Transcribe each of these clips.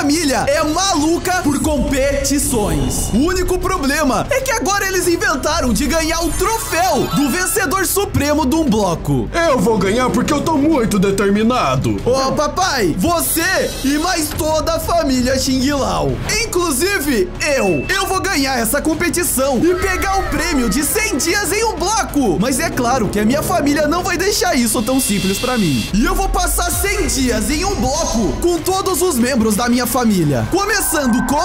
família é maluca por competições. O único problema é que agora eles inventaram de ganhar o troféu do vencedor supremo de um bloco. Eu vou ganhar porque eu tô muito determinado. Ó, papai, você e mais toda a família Xing Lau. Inclusive, eu vou ganhar essa competição e pegar o prêmio de 100 dias em um bloco. Mas é claro que a minha família não vai deixar isso tão simples pra mim. E eu vou passar 100 dias em um bloco com todos os membros da minha família. Começando com...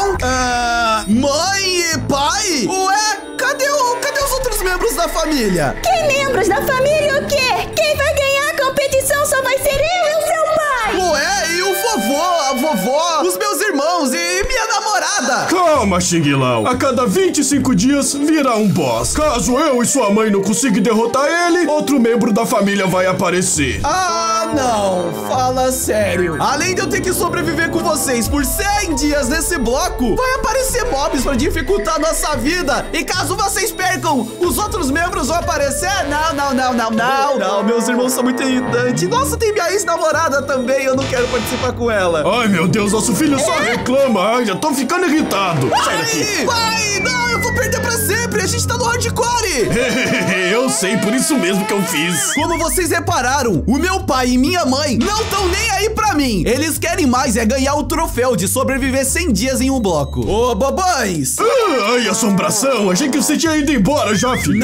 mãe e pai? Ué, cadê os outros membros da família? Que membros da família o quê? Quem vai ganhar a competição só vai ser eu e o seu pai. Ué, e o vovô, a vovó, os meus irmãos e minha namorada. Calma, Xing Lau. A cada 25 dias virá um boss. Caso eu e sua mãe não consigam derrotar ele, outro membro da família vai aparecer. Ah, não. Fala sério. Além de eu ter que sobreviver com vocês por 100 dias nesse bloco, vai aparecer mobs pra dificultar nossa vida. E caso vocês percam, os outros membros vão aparecer? Não. Meus irmãos são muito irritantes. Nossa, tem minha ex-namorada também. Eu não quero participar com ela. Ai, meu Deus, nosso filho só reclama. Ai, já tô ficando irritado. Sai daqui. Pai, não, eu vou perder pra sempre. A gente tá no hardcore. Eu sei, por isso mesmo que eu fiz. Como vocês repararam, o meu pai e minha mãe não estão nem aí pra mim. Eles querem mais é ganhar o troféu de sobreviver 100 dias em um bloco. Ô, babães. Ai, assombração. Achei que você tinha ido embora já, filho.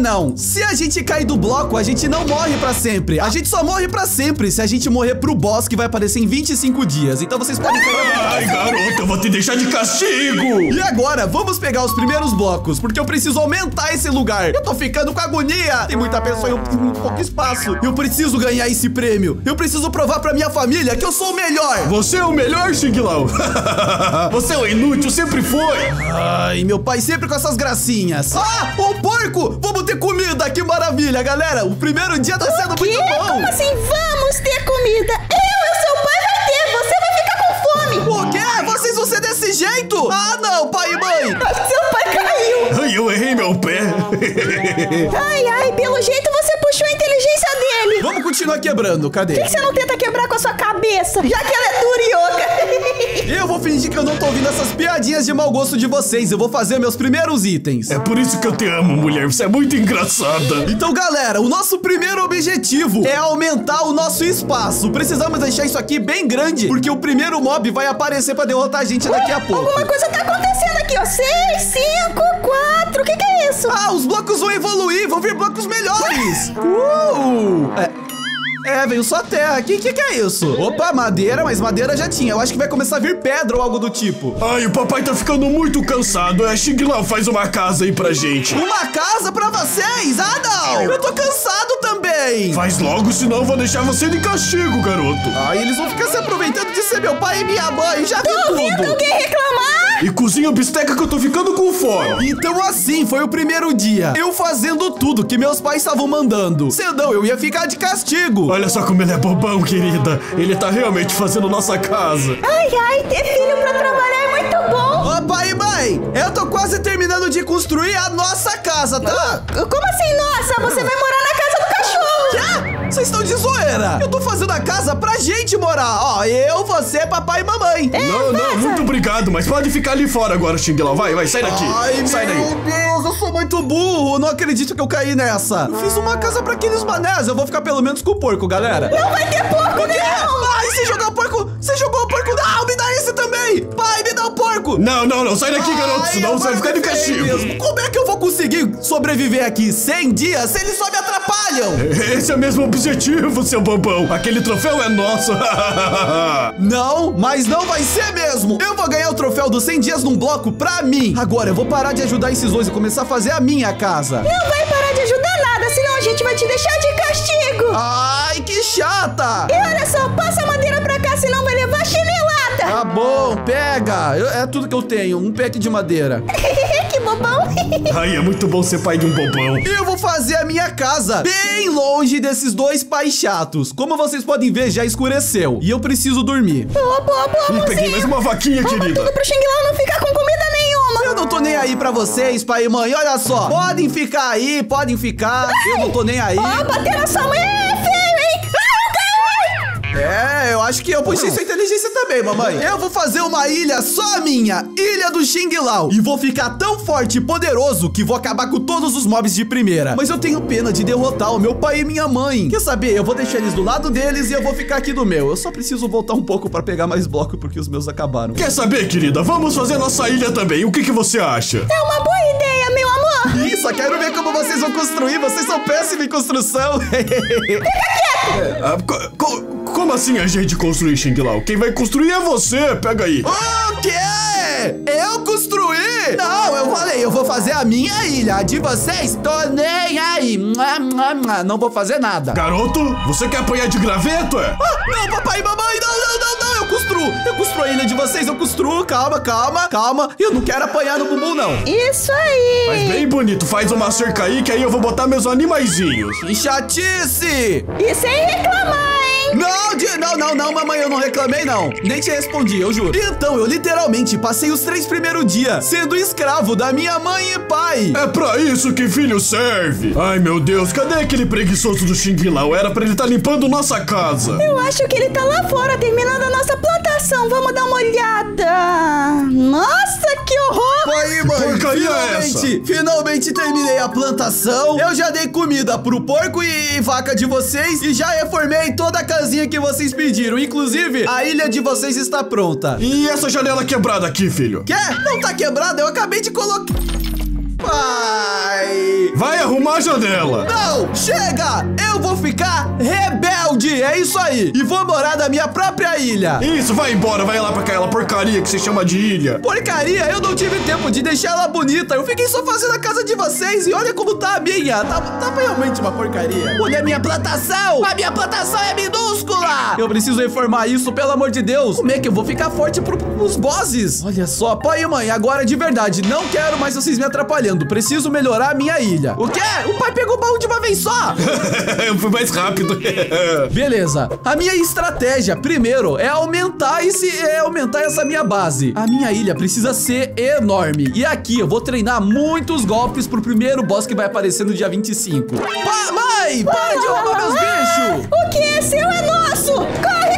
Não. Se a gente cair do bloco, a gente não morre pra sempre. A gente só morre pra sempre se a gente morrer pro boss que vai aparecer em 25 dias. Então vocês podem... Ai, garota, eu vou te deixar de castigo. E agora, vamos pegar os primeiros blocos, porque eu preciso aumentar esse lugar. Eu tô ficando com agonia. Tem muita pessoa e um pouco espaço. Eu preciso ganhar esse prêmio. Eu preciso provar pra minha família que eu sou o melhor. Você é o melhor, Xing Lau. Você é um inútil, sempre foi. Ai, meu pai sempre com essas gracinhas. Ah, um porco! Vamos ter comida, que maravilha, galera. O primeiro dia tá sendo muito bom. Como assim? Vamos ter comida? Vocês vão ser desse jeito? Ah, não, pai e mãe. Seu pai caiu. Ai, eu errei meu pé. Ai, pelo jeito você puxou a inteligência dele. Vamos continuar quebrando, cadê? Por que você não tenta quebrar com a sua cabeça? Já que ela é dura, Yoga. Eu vou fingir que eu não tô ouvindo essas piadinhas de mau gosto de vocês. Eu vou fazer meus primeiros itens. É por isso que eu te amo, mulher. Você é muito engraçada. Então, galera, o nosso primeiro objetivo é aumentar o nosso espaço. Precisamos deixar isso aqui bem grande, porque o primeiro mob vai aparecer pra derrotar a gente daqui a pouco. Alguma coisa tá acontecendo aqui, ó. 6, 5, 4. O que é isso? Ah, os blocos vão evoluir. Vão vir blocos melhores. Veio só terra. Que é isso? Opa, madeira, mas madeira já tinha. Eu acho que vai começar a vir pedra ou algo do tipo. Ai, o papai tá ficando muito cansado. Xing Lau, faz uma casa aí pra gente. Uma casa pra vocês? Ah, não! Eu tô cansado também. Faz logo, senão eu vou deixar você de castigo, garoto. Ai, eles vão ficar se aproveitando de ser meu pai e minha mãe. Já vi tudo. Tô ouvindo alguém reclamar? E cozinha bisteca que eu tô ficando com fome. Então assim, foi o primeiro dia. Eu fazendo tudo que meus pais estavam mandando. Senão eu ia ficar de castigo. Olha só como ele é bobão, querida. Ele tá realmente fazendo nossa casa. Ai, ter filho pra trabalhar é muito bom. Ô, pai e mãe, eu tô quase terminando de construir a nossa casa, tá? Como assim, nossa? Você vai morar na casa do cachorro. Quê? Vocês estão de zoeira. Eu tô fazendo a casa pra gente morar. Ó, eu, você, papai e mamãe. Não, muito obrigado, mas pode ficar ali fora agora, Xing Lau. Vai, sai daqui. Ai, sai daí. Meu Deus, eu sou muito burro. Não acredito que eu caí nessa. Eu fiz uma casa pra aqueles manés. Eu vou ficar pelo menos com o porco, galera. Não vai ter porco, não. Ai, se jogar porco, você jogou o porco. Não, me dá esse também. Pai, me dá o porco. Não, sai daqui, garoto. Senão você vai ficar de castigo. Mesmo. Como é que eu vou conseguir sobreviver aqui 100 dias se eles só me atrapalham? Esse é o mesmo objetivo. Objetivo, seu bobão. Aquele troféu é nosso. Não, mas não vai ser mesmo. Eu vou ganhar o troféu dos 100 dias num bloco pra mim. Agora eu vou parar de ajudar esses dois e começar a fazer a minha casa. Não vai parar de ajudar nada, senão a gente vai te deixar de castigo. Ai, que chata. E olha só, passa a madeira pra cá, senão vai levar chinelada. Tá bom, pega. É tudo que eu tenho, um pack de madeira. Que bobão. Ai, é muito bom ser pai de um bobão. Eu vou fazer a minha casa bem longe desses dois pais chatos. Como vocês podem ver, já escureceu. E eu preciso dormir. Boa, peguei mais uma vaquinha, querida. Tudo pro Xing Lau não ficar com comida nenhuma. Eu não tô nem aí pra vocês, pai e mãe. Olha só, podem ficar aí, podem ficar. Ai, eu não tô nem aí. Bater na sua mãe é feio, hein? É, eu acho que eu puxei sua inteligência também, mamãe. Eu vou fazer uma ilha só minha, Ilha do Xing Lao. E vou ficar tão forte e poderoso que vou acabar com todos os mobs de primeira. Mas eu tenho pena de derrotar o meu pai e minha mãe. Quer saber? Eu vou deixar eles do lado deles e eu vou ficar aqui do meu. Eu só preciso voltar um pouco pra pegar mais bloco porque os meus acabaram. Quer saber, querida? Vamos fazer nossa ilha também. O que que você acha? É uma boa ideia, meu amor. Isso, quero ver como vocês vão construir. Vocês são péssimos em construção. Como assim a gente construir, Xing Lao? Quem vai construir é você, pega aí. O quê? Eu construí? Não, eu falei, eu vou fazer a minha ilha. A de vocês, tô nem aí. Não vou fazer nada. Garoto, você quer apanhar de graveto, é? Ah, não, papai e mamãe, não. Eu construo a ilha de vocês, eu construo. Calma. Eu não quero apanhar no bumbum, não. Isso aí. Mas bem bonito, faz uma cerca aí, que aí eu vou botar meus animaizinhos. Que chatice. E sem reclamar, hein? Não, mamãe, eu não reclamei, não. Nem te respondi, eu juro. Então, eu literalmente passei os 3 primeiros dias sendo escravo da minha mãe e pai. É pra isso que filho serve. Ai, meu Deus, cadê aquele preguiçoso do Xing Lao? Era pra ele estar limpando nossa casa. Eu acho que ele tá lá fora, terminando a nossa plantação. Vamos dar uma olhada. Nossa, que horror. Aí, mãe, porcaria é essa? Finalmente terminei a plantação. Eu já dei comida pro porco e vaca de vocês. E já reformei toda a casinha que vocês pediram. Inclusive, a ilha de vocês está pronta. E essa janela quebrada aqui, filho? Quê? Não tá quebrada, eu acabei de colocar... Pai! Vai arrumar a janela! Não! Chega! Eu vou ficar rebelde! É isso aí! E vou morar na minha própria ilha! Isso! Vai embora! Vai lá pra aquela porcaria que se chama de ilha! Porcaria! Eu não tive tempo de deixar ela bonita! Eu fiquei só fazendo a casa de vocês! E olha como tá a minha! Tá realmente uma porcaria! Olha a minha plantação! A minha plantação é minúscula! Eu preciso reformar isso, pelo amor de Deus! Como é que eu vou ficar forte pros bosses? Olha só! Pai e mãe, agora de verdade! Não quero mais vocês me atrapalhando! Preciso melhorar a minha ilha. O quê? O pai pegou o baú de uma vez só. Eu fui mais rápido. Beleza. A minha estratégia, primeiro, é aumentar essa minha base. A minha ilha precisa ser enorme. E aqui eu vou treinar muitos golpes pro primeiro boss que vai aparecer no dia 25. Mãe, para de roubar meus bichos. O que é seu é nosso. Corre.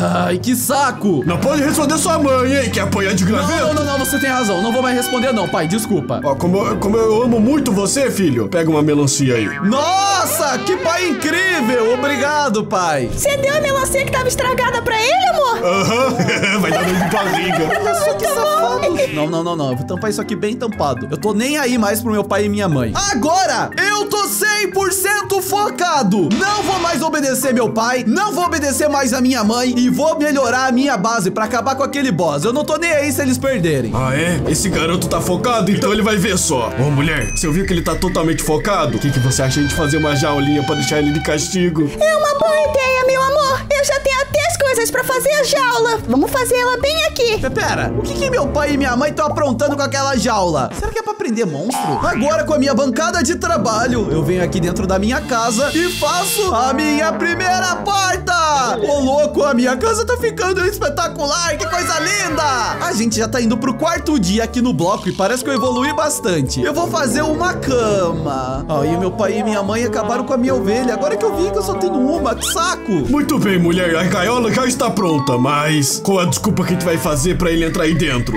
Ai, que saco. Não pode responder sua mãe, hein? Quer apanhar de graveto? Não, você tem razão. Não vou mais responder não, pai. Desculpa. Ó, como eu amo muito você, filho. Pega uma melancia aí. Nossa, que pai incrível. Obrigado, pai. Você deu a melancia que tava estragada pra ele, amor? Aham. Vai dar meio de barriga. Nossa, que safado. Não. Eu vou tampar isso aqui bem tampado. Eu tô nem aí mais pro meu pai e minha mãe. Agora, eu tô 100% focado. Não vou mais obedecer meu pai. Não vou obedecer mais a minha mãe. E vou melhorar a minha base pra acabar com aquele boss. Eu não tô nem aí se eles perderem. Ah, é? Esse garoto tá focado? Então ele vai ver só. Ô, mulher, você ouviu que ele tá totalmente focado? O que você acha de fazer uma jaulinha pra deixar ele de castigo? É uma boa ideia, meu amor. Eu já tenho até as coisas pra fazer a jaula. Vamos fazer ela bem aqui. Pera, o que meu pai e minha mãe estão aprontando com aquela jaula? Será que é pra prender monstro? Agora com a minha bancada de trabalho, eu venho aqui dentro da minha casa e faço a minha primeira porta. Ô, louco, a minha casa tá ficando espetacular. Que coisa linda. A gente já tá indo pro 4º dia aqui no bloco e parece que eu evoluí bastante. Eu vou fazer uma cama. Aí meu pai e minha mãe acabaram com a minha ovelha. Agora que eu vi que eu só tenho uma, que saco. Muito bem, mulher. A gaiola já está pronta, mas qual a desculpa que a gente vai fazer pra ele entrar aí dentro?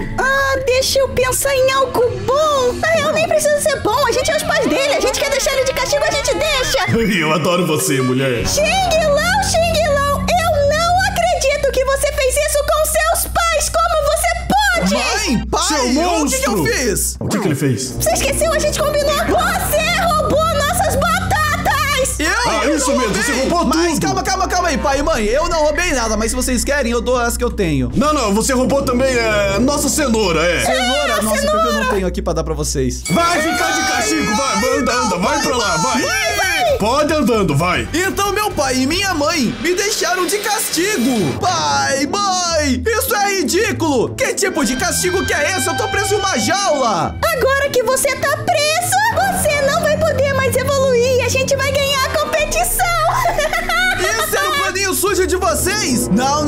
Deixa eu pensar em algo bom. Na real, nem precisa ser bom. A gente é os pais dele. A gente quer deixar ele de castigo, a gente deixa. Eu adoro você, mulher. Xing Lao, eu não acredito que você fez isso com seus pais. Como você pode? Mãe, pai, seu monstro. O que eu fiz? O que ele fez? Você esqueceu? A gente combinou. Você roubou nossas batatas. Eu isso mesmo, você roubou tudo. Mas calma aí, pai e mãe. Eu não roubei nada, mas se vocês querem, eu dou as que eu tenho. Não, você roubou também nossa cenoura, é. Cenoura? Nossa, porque eu não tenho aqui pra dar pra vocês. Vai ficar de castigo, vai andando, vai pra lá, vai. Pode andando, vai. Então meu pai e minha mãe me deixaram de castigo. Pai, mãe, isso é ridículo. Que tipo de castigo que é esse? Eu tô preso em uma jaula. Agora que você tá preso, você não vai poder mais evoluir. A gente vai ganhar a competição. Esse é o planinho sujo de vocês? Não.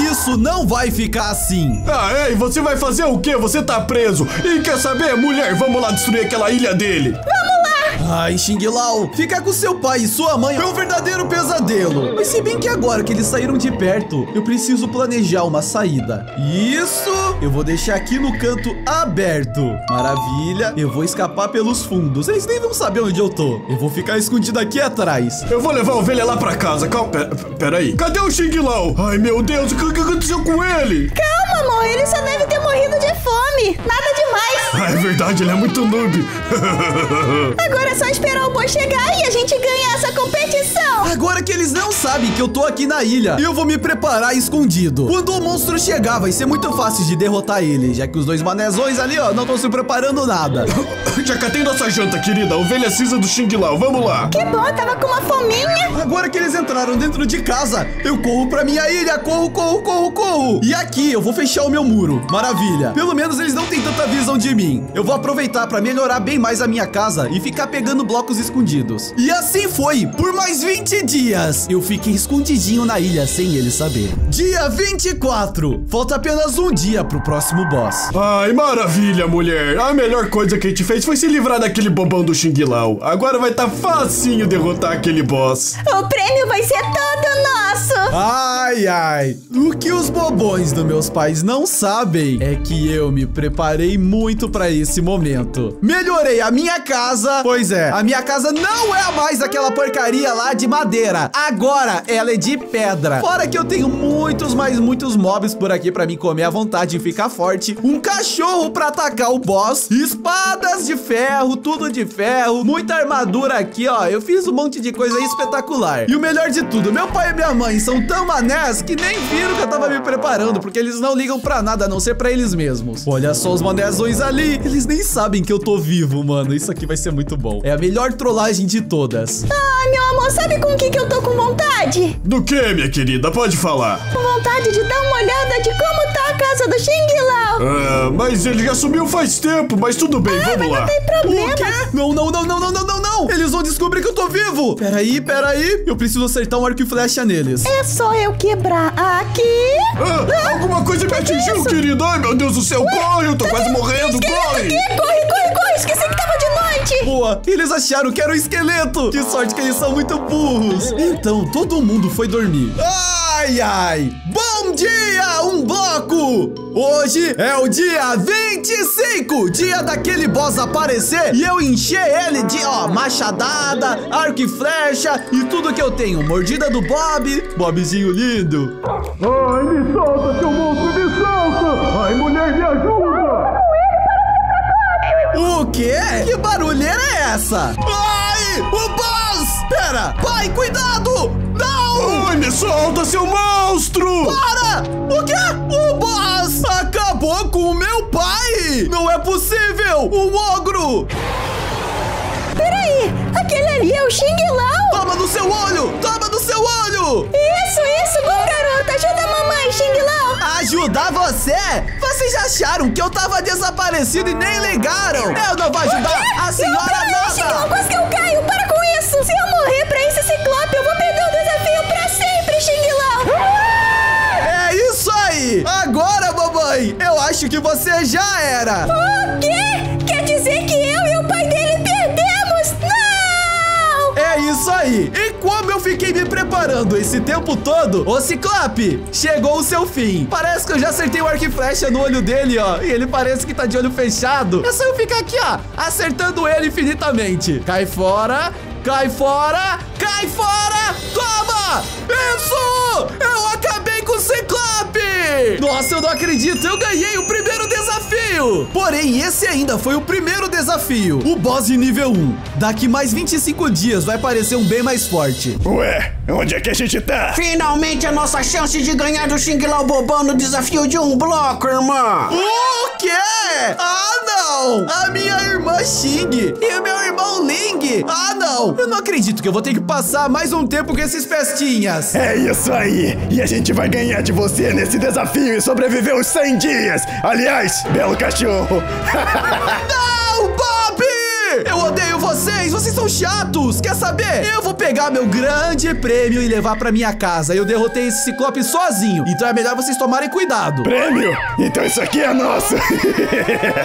Isso não vai ficar assim. E você vai fazer o quê? Você tá preso. E quer saber, mulher? Vamos lá destruir aquela ilha dele. Vamos lá. Ai, Xing Lao, ficar com seu pai e sua mãe é um verdadeiro pesadelo. E se bem que agora que eles saíram de perto, eu preciso planejar uma saída. Isso, eu vou deixar aqui no canto aberto. Maravilha, eu vou escapar pelos fundos. Eles nem vão saber onde eu tô. Eu vou ficar escondido aqui atrás. Eu vou levar a ovelha lá pra casa. Calma, peraí. Cadê o Xing Lao? Ai, meu Deus, o que aconteceu com ele? Calma, amor, ele só deve ter morrido de fome. Nada demais. Ah, é verdade, ele é muito noob. Agora é só esperar o boi chegar e a gente ganha essa competição. Agora que eles não sabem que eu tô aqui na ilha, eu vou me preparar escondido. Quando o monstro chegar, vai ser muito fácil de derrotar ele, já que os dois manezões ali, ó, não estão se preparando nada. Já catei nossa janta, querida. Ovelha cinza do Xing Lao, vamos lá. Que bom, tava com uma fominha. Agora que eles entraram dentro de casa, eu corro pra minha ilha. Corro, corro, corro, corro. E aqui eu vou fechar o meu muro. Maravilha. Pelo menos eles não têm tanta visão de mim. Eu vou aproveitar pra melhorar bem mais a minha casa e ficar pegando blocos escondidos. E assim foi, por mais 20 dias. Eu fiquei escondidinho na ilha sem eles saber. Dia 24. Falta apenas um dia pro próximo boss. Ai, maravilha, mulher. A melhor coisa que a gente fez foi se livrar daquele bobão do Xing Lao. Agora vai tá facinho derrotar aquele boss. O prêmio vai ser todo nosso. Ai, ai. O que os bobões dos meus pais não sabem é que eu me preparei muito pra esse momento. Melhorei a minha casa. Pois é, a minha casa não é mais aquela porcaria lá de madeira. Agora ela é de pedra. Fora que eu tenho muitos, mas muitos mobs por aqui pra me comer à vontade e ficar forte. Um cachorro pra atacar o boss. Espadas de ferro, tudo de ferro. Muita armadura aqui, ó. Eu fiz um monte de coisa espetacular. E o melhor de tudo, meu pai e minha mãe são tão manés que nem viram que eu tava me preparando, porque eles não ligam pra nada, a não ser pra eles mesmos. Olha só os manézões ali. Eles nem sabem que eu tô vivo, mano. Isso aqui vai ser muito bom. É a melhor trollagem de todas. Ah, meu amor, sabe com o que eu tô com vontade? Do que, minha querida? Pode falar. Com vontade de dar uma olhada de como tá a casa do Xing Lao. Ah, mas ele já sumiu faz tempo, mas tudo bem, ah, vamos lá. Não tem problema. O quê? Não, não, não, não, não, não, não, não. Eles vão descobrir que eu tô vivo. Peraí, peraí. Eu preciso acertar um arco e flecha neles. É só eu quebrar aqui. Ah, alguma coisa me atingiu, que querida. Ai, meu Deus do céu, corre. Eu tô quase morrendo, corre. Corre, corre, corre. Esqueci que tava de noite. Boa, eles acharam que era um esqueleto. Que sorte que eles são muito burros. Então, todo mundo foi dormir. Ai, ai. Bom dia, um bloco. Hoje é o dia 25, dia daquele boss aparecer e eu encher ele de, ó, machadada, arco e flecha e tudo que eu tenho. Mordida do Bob, Bobzinho lindo. Ai, me solta, seu monstro, me solta. Ai, mulher, me ajuda. O quê? Que barulheira é essa? Ai, o boss! Pera, pai, cuidado! Não! Ai, me solta, seu monstro! Para! O quê? O boss acabou com o meu pai! Não é possível! Um ogro! Peraí, aquele ali é o Xing Lao! Toma no seu olho! Toma no seu olho! Isso, bom garoto! Ajuda a mamãe, Xing Lao! Ajudar você? Vocês acharam que eu tava desaparecido e nem ligaram! Eu não vou ajudar a senhora nada! Xing Lao, quase que eu caio! Para com isso! Se eu morrer pra esse ciclope, eu vou perder o desafio pra sempre, Xing Lao! É isso aí! Agora, mamãe, eu acho que você já era! O quê? Quer dizer que eu e o pai dele perdemos? Não! É isso aí! E como eu fiquei me preparando esse tempo todo, o Ciclope chegou o seu fim. Parece que eu já acertei o arco e flecha no olho dele, ó. E ele parece que tá de olho fechado. É só eu ficar aqui, ó, acertando ele infinitamente. Cai fora, cai fora, cai fora! Toma! Isso! Eu acabei com o Ciclope! Nossa, eu não acredito, eu ganhei o primeiro desafio. Porém, esse ainda foi o primeiro desafio. O boss de nível 1. Daqui mais 25 dias vai parecer um bem mais forte. Ué, onde é que a gente tá? Finalmente a nossa chance de ganhar do Xing Lao bobão no desafio de um bloco, irmã. O quê? Ah, não! A minha irmã Xing e o meu irmão Ling. Ah, não! Eu não acredito que eu vou ter que passar mais um tempo com esses pestinhas. É isso aí, e a gente vai ganhar de você nesse desafio e sobreviver os 100 dias. Aliás, belo cachorro. Não, Bob! Eu odeio vocês, vocês são chatos. Quer saber? Eu vou pegar meu grande prêmio e levar pra minha casa. Eu derrotei esse ciclope sozinho, então é melhor vocês tomarem cuidado. Prêmio? Então isso aqui é nosso.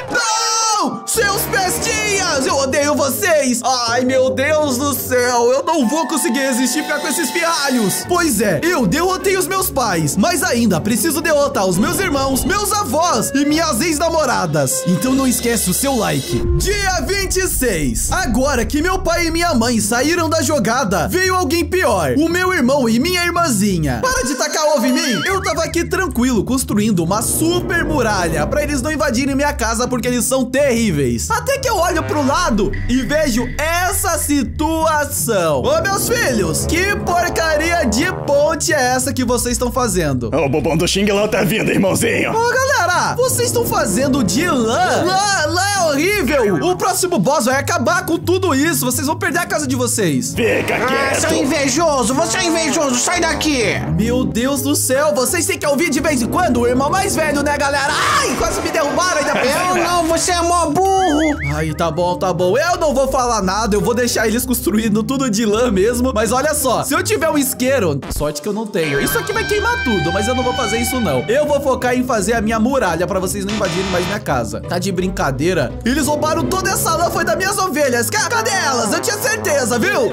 Não! Não, seus pestinhas, eu odeio vocês. Ai, meu Deus do céu, eu não vou conseguir resistir e ficar com esses pirralhos. Pois é, eu derrotei os meus pais, mas ainda preciso derrotar os meus irmãos, meus avós e minhas ex-namoradas. Então não esquece o seu like. Dia 26. Agora que meu pai e minha mãe saíram da jogada, veio alguém pior, o meu irmão e minha irmãzinha. Para de tacar ovo em mim. Eu tava aqui tranquilo, construindo uma super muralha pra eles não invadirem minha casa, porque eles são terríveis. Até que eu olho pro lado e vejo essa situação. Ô, meus filhos, que porcaria de ponte é essa que vocês estão fazendo? O bobão do Xing Lan tá vindo, irmãozinho. Ô, galera, vocês estão fazendo de lã? Lã é horrível. O próximo boss vai acabar com tudo isso. Vocês vão perder a casa de vocês. Fica quieto. Seu invejoso, você é invejoso, sai daqui. Meu Deus do céu, vocês têm que ouvir de vez em quando o irmão mais velho, né, galera? Ai, quase me derrubaram ainda bem. Eu não, você é mó burro. Ai, tá bom, tá bom. Eu não vou falar nada, eu vou deixar eles construindo tudo de lã mesmo. Mas olha só, se eu tiver um isqueiro, sorte que eu não tenho, isso aqui vai queimar tudo, mas eu não vou fazer isso não. Eu vou focar em fazer a minha muralha pra vocês não invadirem mais minha casa. Tá de brincadeira? Eles roubaram toda essa lã, foi das minhas ovelhas. Cadê elas? Eu tinha certeza, viu?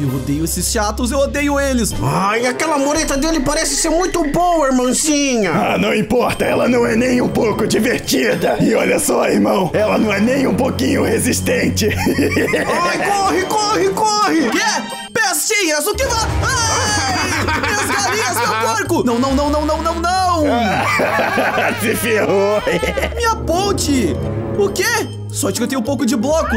Eu odeio esses chatos, eu odeio eles. Ai, aquela mureta dele parece ser muito boa, irmãozinha. Ah, não importa, ela não é nem um pouco divertida. E olha só, irmão, ela não é nem um pouquinho resistente. Ai, corre, corre, corre. Quê? Pestinhas, o que vai... Ai, minhas galinhas, meu porco. Não, não, não, não, não, não, não. Se ferrou. Minha ponte. O quê? Sorte que eu tenho um pouco de bloco.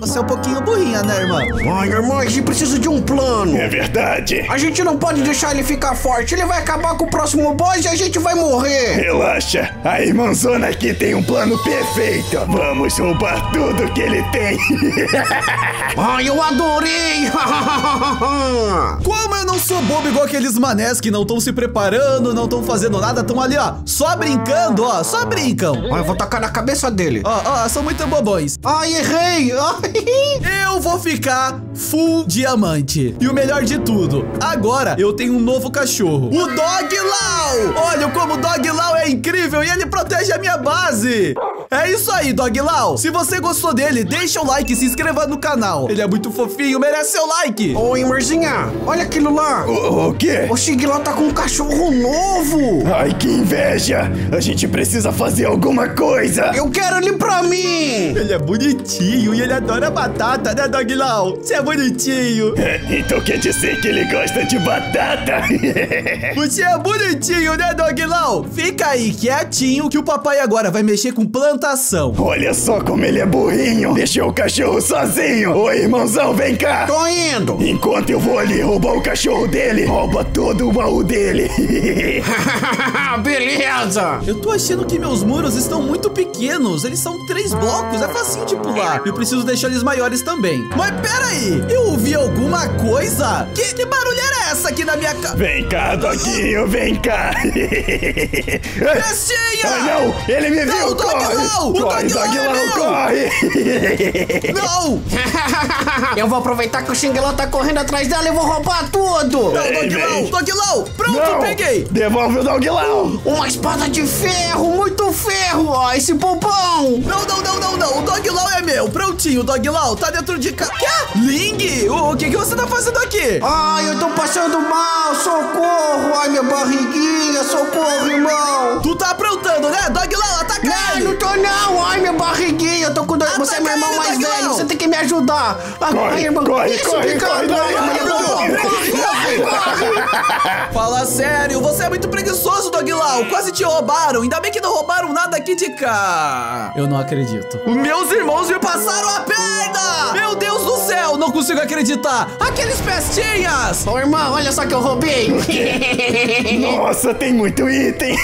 Você é um pouquinho burrinha, né, irmã? Ai, irmão, a gente precisa de um plano. É verdade. A gente não pode deixar ele ficar forte. Ele vai acabar com o próximo boss e a gente vai morrer. Relaxa. A irmãzona aqui tem um plano perfeito. Vamos roubar tudo que ele tem. Ai, eu adorei. Como eu não sou bobo igual aqueles manés que não estão se preparando, não estão fazendo nada, estão ali, ó, só brincando, ó, só brincam. Ai, eu vou tacar na cabeça dele. Ó, são muito bobões. Ai, errei. Eu vou ficar full diamante. E o melhor de tudo, agora eu tenho um novo cachorro, o Dog Lau. Olha como o Dog Lau é incrível e ele protege a minha base. É isso aí, Dog Lau. Se você gostou dele, deixa o like e se inscreva no canal. Ele é muito fofinho, merece seu like. Ô, irmãzinha, olha aquilo lá. O quê? O Xing Lan tá com um cachorro novo. Ai, que inveja. A gente precisa fazer alguma coisa. Eu quero ele pra mim. Ele é bonitinho e ele adora batata, né, Dog Lau? Você é bonitinho. Então quer dizer que ele gosta de batata? Você é bonitinho, né, Dog Lau? Fica aí quietinho que o papai agora vai mexer com plantação. Olha só como ele é burrinho. Deixou o cachorro sozinho. Oi, irmãozão, vem cá. Tô indo. Enquanto eu vou ali roubar o cachorro dele, rouba todo o baú dele. Beleza. Eu tô achando que meus muros estão muito pequenos. Eles são 3 blocos, é facinho de pular. Eu preciso deixar eles maiores também. Mas peraí, eu ouvi alguma coisa? Que barulho era essa aqui na minha casa? Vem cá, Doguinho, vem cá. Pestinha! Ah, não, ele me viu. O Dog Lau! Corre, Dog Lau, corre! Não! Eu vou aproveitar que o Xing Lan tá correndo atrás dela e vou roubar tudo! Não, Dog Lau! Dog Lau! Pronto, não. Peguei! Devolve o Dog Lau! Uma espada de ferro, muito ferro! Ó, esse pompom! Não, não, não, não, não! O Dog Lau é meu! Prontinho, Dog Lau, tá dentro de casa. Quê? Ling, o que você tá fazendo aqui? Ai, eu tô passando mal, socorro! Ai, minha barriguinha, socorro, irmão! Tu tá aprontando, né, Dog Lau? Ataca ele! Não tô não! Ai, minha barriguinha, eu tô com dor. Você é meu irmão mais velho, você tem que me ajudar! Ai, irmão, isso, corre, Fala sério, você é muito preguiçoso, Dog Lau. Quase te roubaram, ainda bem que não roubaram nada aqui de cá. Eu não acredito. Meus irmãos me passaram a perna! Meu Deus do céu, não consigo acreditar! Aqueles pestinhas! Ô, irmão, olha só que eu roubei! Nossa, tem muito item!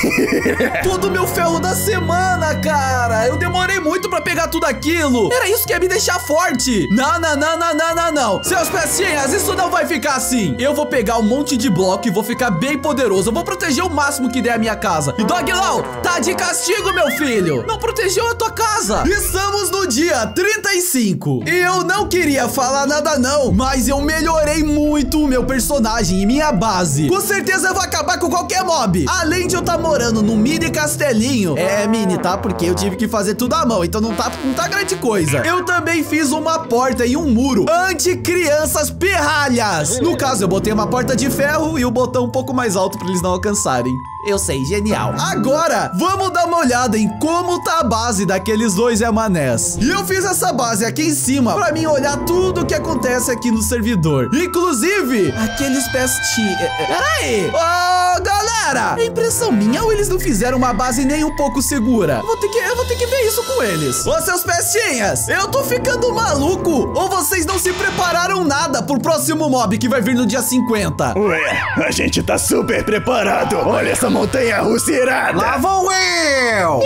Tudo meu ferro da semana, cara! Eu demorei muito pra pegar tudo aquilo! Era isso que ia me deixar forte! Não, não, não, não, não, não, não! Seus pestinhas, isso não vai ficar assim! Eu vou pegar um monte de bloco coloco e vou ficar bem poderoso. Eu vou proteger o máximo que der a minha casa. E Doglau, tá de castigo, meu filho. Não protegeu a tua casa. Estamos no dia 35. E eu não queria falar nada não, mas eu melhorei muito o meu personagem e minha base. Com certeza eu vou acabar com qualquer mob. Além de eu estar morando num mini castelinho. É mini, tá? Porque eu tive que fazer tudo à mão, então não tá grande coisa. Eu também fiz uma porta e um muro anti-crianças pirralhas. No caso, eu botei uma porta de ferro e o botão um pouco mais alto para eles não alcançarem. Eu sei, genial. Agora, vamos dar uma olhada em como tá a base daqueles dois emanés. E eu fiz essa base aqui em cima pra mim olhar tudo o que acontece aqui no servidor. Inclusive, aqueles pestinhos. Peraí! Ô, galera! É impressão minha ou eles não fizeram uma base nem um pouco segura? Eu vou ter que ver isso com eles. Ô, seus pestinhas! Eu tô ficando maluco! Ou vocês não se prepararam nada pro próximo mob que vai vir no dia 50? Ué, a gente tá super preparado. Olha essa montanha russa irada. Lá vou eu!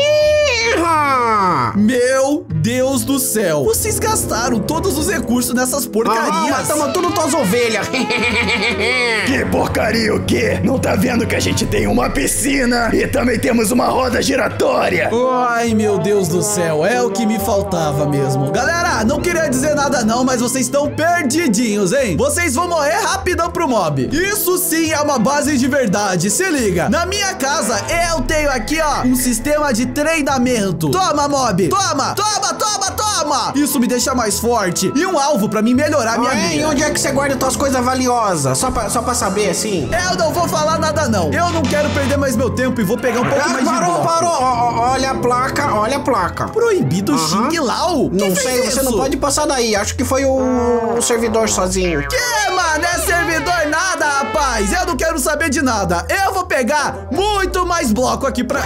Meu Deus do céu! Vocês gastaram todos os recursos nessas porcarias. Matamos tudo tuas ovelhas. Que porcaria o quê? Não tá vendo que a gente tem uma piscina e também temos uma roda giratória? Ai, meu Deus do céu! É o que me faltava mesmo. Galera, não queria dizer nada não, mas vocês estão perdidinhos, hein? Vocês vão morrer rapidão pro mob. Isso sim é uma base de verdade. Se liga. Na minha casa, eu tenho aqui, ó, um sistema de treinamento. Toma, mob! Toma! Toma, toma, toma! Isso me deixa mais forte. E um alvo pra mim melhorar minha vida. E onde é que você guarda tuas coisas valiosas? Só pra saber, assim. Eu não vou falar nada, não. Eu não quero perder mais meu tempo e vou pegar um pouco mais de bloco. Parou! Olha a placa, olha a placa. Proibido Xing Lao? Não sei, você não pode passar daí. Acho que foi o servidor sozinho. Que, mano? É servidor nada, rapaz. Eu não quero saber de nada. Eu vou pegar muito mais bloco aqui pra...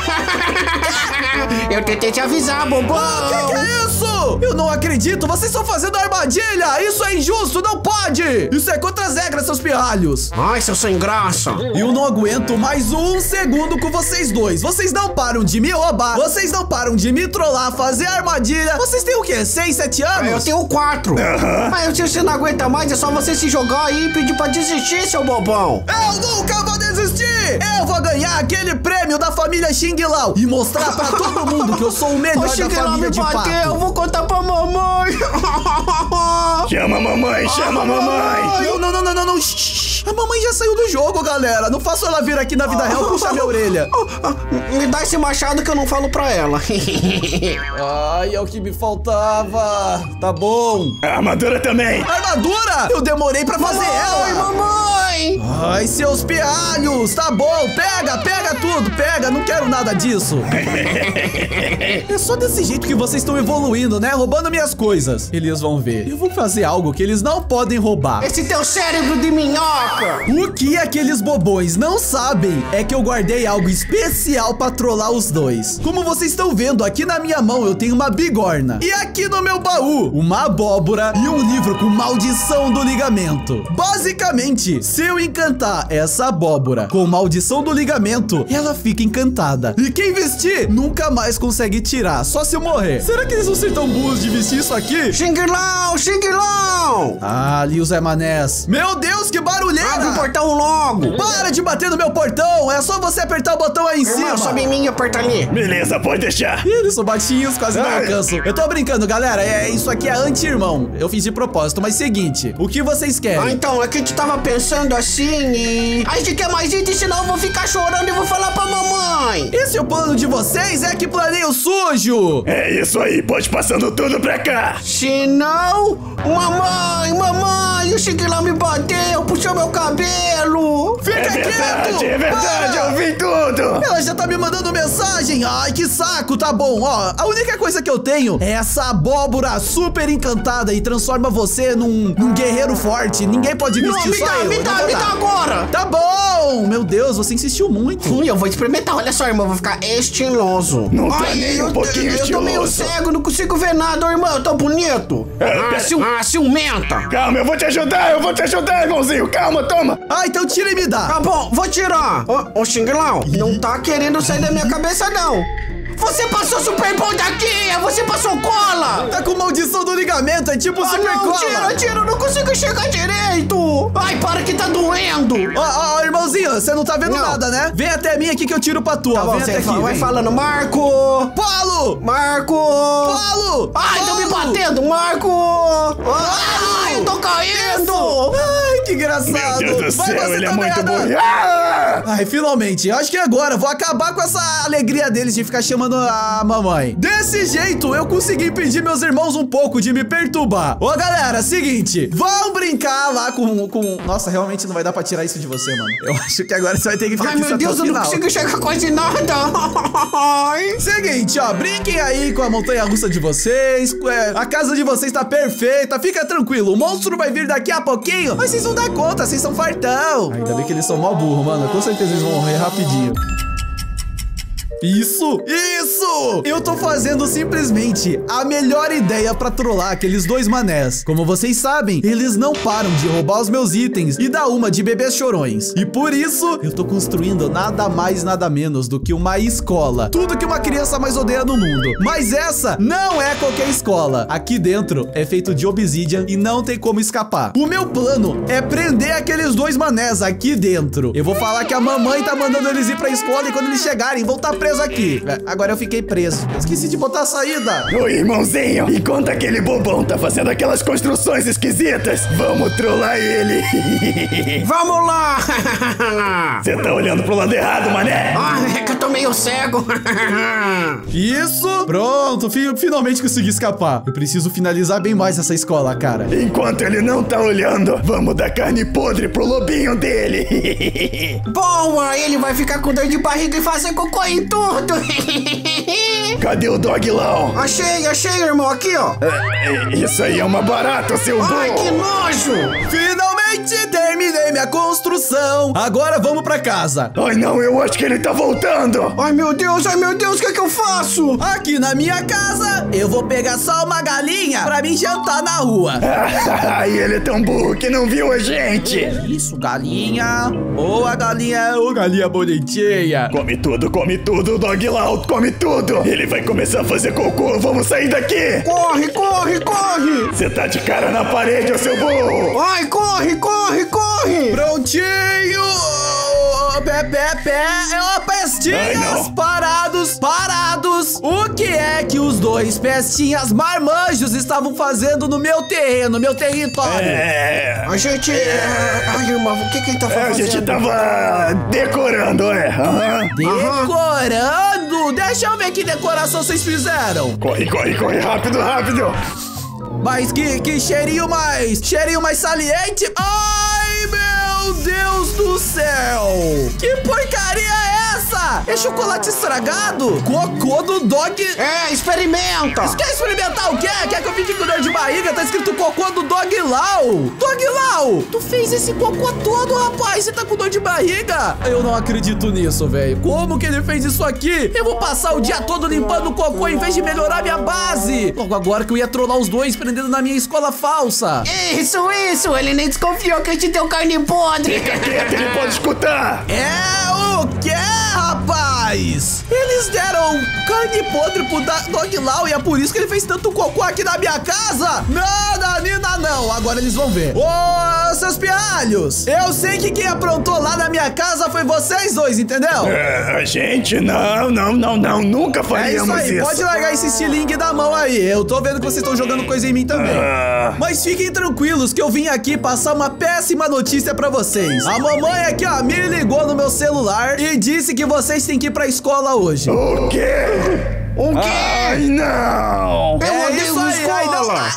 Eu tentei te avisar, bobão. Que é isso? Eu não acredito, vocês estão fazendo armadilha. Isso é injusto, não pode. Isso é contra as regras, seus pirralhos. Ai, seu sem graça. Eu não aguento mais um segundo com vocês dois. Vocês não param de me roubar. Vocês não param de me trollar, fazer armadilha. Vocês têm o quê? 6, 7 anos? Eu tenho 4. Eu sei que você não aguenta mais. É só você se jogar aí e pedir pra desistir, seu bobão. Eu nunca vou desistir. Eu vou ganhar aquele prêmio da família Xing Lao e mostrar pra todo mundo que eu sou o melhor da família de pato. Eu vou contar pra mamãe. Chama a mamãe, chama a mamãe. Não. A mamãe já saiu do jogo, galera. Não faço ela vir aqui na vida real puxar minha orelha. Me dá esse machado que eu não falo pra ela. Ai, é o que me faltava. Tá bom. A armadura também. Armadura? Eu demorei pra fazer ela. Mamãe. Ai, seus pirralhos. Tá bom, pega tudo, pega. Não quero nada disso. É só desse jeito que vocês estão evoluindo, né? Roubando minhas coisas. Eles vão ver. Eu vou fazer algo que eles não podem roubar. Esse teu cérebro de minhoca. O que aqueles bobões não sabem é que eu guardei algo especial pra trollar os dois. Como vocês estão vendo, aqui na minha mão eu tenho uma bigorna. E aqui no meu baú, uma abóbora e um livro com maldição do ligamento. Basicamente, se eu encantar essa abóbora com maldição do ligamento, ela fica encantada. E quem vestir nunca mais consegue tirar, só se eu morrer. Será que eles vão ser tão burros de vestir isso aqui? Xing Lao, Xing Lao! Ah, ali os emanés. Meu Deus, que barulheira! Abre o portão logo! Para de bater no meu portão! É só você apertar o botão aí em cima! Sobe em mim e aperta ali! Beleza, pode deixar! Ih, eles são baixinhos, quase não alcanço! Eu tô brincando, galera! Isso aqui é anti-irmão! Eu fiz de propósito, mas seguinte, o que vocês querem? Então, é que a gente tava pensando assim e... A gente quer mais itens, senão eu vou ficar chorando e vou falar pra mamãe! Esse é o plano de vocês? É que planeio sujo! É isso aí, pode passando tudo pra cá! Se não... Mamãe! O Xing Lao me bateu, puxou meu cabelo! Fica quieto! É verdade, eu vi tudo! Ela já tá me mandando mensagem! Ai, que saco, tá bom, ó. A única coisa que eu tenho é essa abóbora super encantada e transforma você num guerreiro forte. Ninguém pode vestir só eu. Me dá agora! Tá bom! Meu Deus, você insistiu muito. Eu vou experimentar, olha só, irmão, eu vou ficar estiloso. Não tá nem um pouquinho estiloso. Eu tô meio cego, não consigo ver nada, irmão, eu tô bonito. Ciumenta! Calma, eu vou te ajudar, irmãozinho, calma, toma! Ah, então tira e me dá! Tá bom, vou tirar! Ô, Xing Lao, não tá querendo sair da minha cabeça, não! Você passou super bom daqui! Você passou cola! Tá com maldição do ligamento, é tipo super cola! Não, tira, não consigo chegar direito! Ai, para que tá doendo! Ó, irmãozinho! Luan, você não tá vendo nada, né? Vem até mim aqui que eu tiro pra tu, ó. Vem até aqui. Vai falando, Marco! Paulo! Marco! Paulo! Ai, tô me batendo, Marco! Ai, eu tô caindo! Ai, que engraçado! Meu Deus do céu, ele é muito bonito! Ai, finalmente. Eu acho que agora eu vou acabar com essa alegria deles de ficar chamando a mamãe. Desse jeito, eu consegui impedir meus irmãos um pouco de me perturbar. Ô, galera, seguinte. Vão brincar lá com... Nossa, realmente não vai dar pra tirar isso de você, mano. Eu acho que agora você vai ter que ficar... Ai, meu Deus, eu não consigo enxergar quase nada. Seguinte, ó. Brinquem aí com a montanha-russa de vocês. A casa de vocês tá perfeita. Fica tranquilo. O monstro vai vir daqui a pouquinho. Mas vocês vão dar conta. Vocês são fartão. Ainda bem que eles são mó burro, mano. Com certeza eles vão morrer rapidinho. Isso! Isso! Eu tô fazendo simplesmente a melhor ideia pra trollar aqueles dois manés. Como vocês sabem, eles não param de roubar os meus itens e dar uma de bebês chorões. E por isso, eu tô construindo nada mais, nada menos do que uma escola. Tudo que uma criança mais odeia no mundo. Mas essa não é qualquer escola. Aqui dentro é feito de obsidian e não tem como escapar. O meu plano é prender aqueles dois manés aqui dentro. Eu vou falar que a mamãe tá mandando eles ir pra escola e quando eles chegarem, vão estar presos aqui. Agora eu fiquei preso. Esqueci de botar a saída. Oi, irmãozinho. Enquanto aquele bobão tá fazendo aquelas construções esquisitas, vamos trollar ele. Vamos lá. Você tá olhando pro lado errado, mané. É que eu tô meio cego. Isso. Pronto. Finalmente consegui escapar. Eu preciso finalizar bem mais essa escola, cara. Enquanto ele não tá olhando, vamos dar carne podre pro lobinho dele. Bom, aí ele vai ficar com dor de barriga e fazer cocô em tudo. Cadê o doglão? Achei, irmão, aqui, ó. Isso aí é uma barata, seu burro. Ai, que nojo! Finalmente terminei minha construção. Agora vamos pra casa. Ai, não, eu acho que ele tá voltando. Ai, meu Deus, o que é que eu faço? Aqui na minha casa, eu vou pegar só uma galinha pra me jantar na rua. Ai, ele é tão burro que não viu a gente. Isso, galinha. Ô, galinha bonitinha. Come tudo, Doglau, come tudo. Ele vai começar a fazer cocô, vamos sair daqui. Corre. Você tá de cara na parede, ô seu burro. Ai, corre. Prontinho. Pestinhas, parados. O que é que os dois pestinhas marmanjos estavam fazendo no meu terreno, meu território? Ai, irmão, o que que ele tá fazendo? A gente tava decorando, Decorando? Deixa eu ver que decoração vocês fizeram. Corre, rápido. Mas que cheirinho mais saliente. Ai, meu Deus do céu. Que porcaria é essa? É chocolate estragado? Cocô do dog... experimenta. Você quer experimentar o quê? Quer que eu fique com dor de barriga? Tá escrito cocô do Doglau. Doglau, tu fez esse cocô todo, rapaz. Você tá com dor de barriga? Eu não acredito nisso, velho. Como que ele fez isso aqui? Eu vou passar o dia todo limpando o cocô em vez de melhorar minha base. Logo agora que eu ia trollar os dois prendendo na minha escola falsa. Isso. Ele nem desconfiou que a gente deu carne podre. Fica quieto, ele pode escutar. O quê, rapaz? Eles deram carne podre pro Doglau e é por isso que ele fez tanto cocô aqui na minha casa? Não, Danina, não. Agora eles vão ver. Ô, seus pirralhos, eu sei que quem aprontou lá na minha casa foi vocês dois, entendeu? A gente não. Nunca faríamos isso. É isso aí. Pode largar esse estilingue da mão aí. Eu tô vendo que vocês estão jogando coisa em mim também. Mas fiquem tranquilos que eu vim aqui passar uma péssima notícia pra vocês. A mamãe aqui, ó, me ligou no meu celular e disse que vocês têm que ir pra escola hoje. O quê? O quê? Ai, não! Eu odeio isso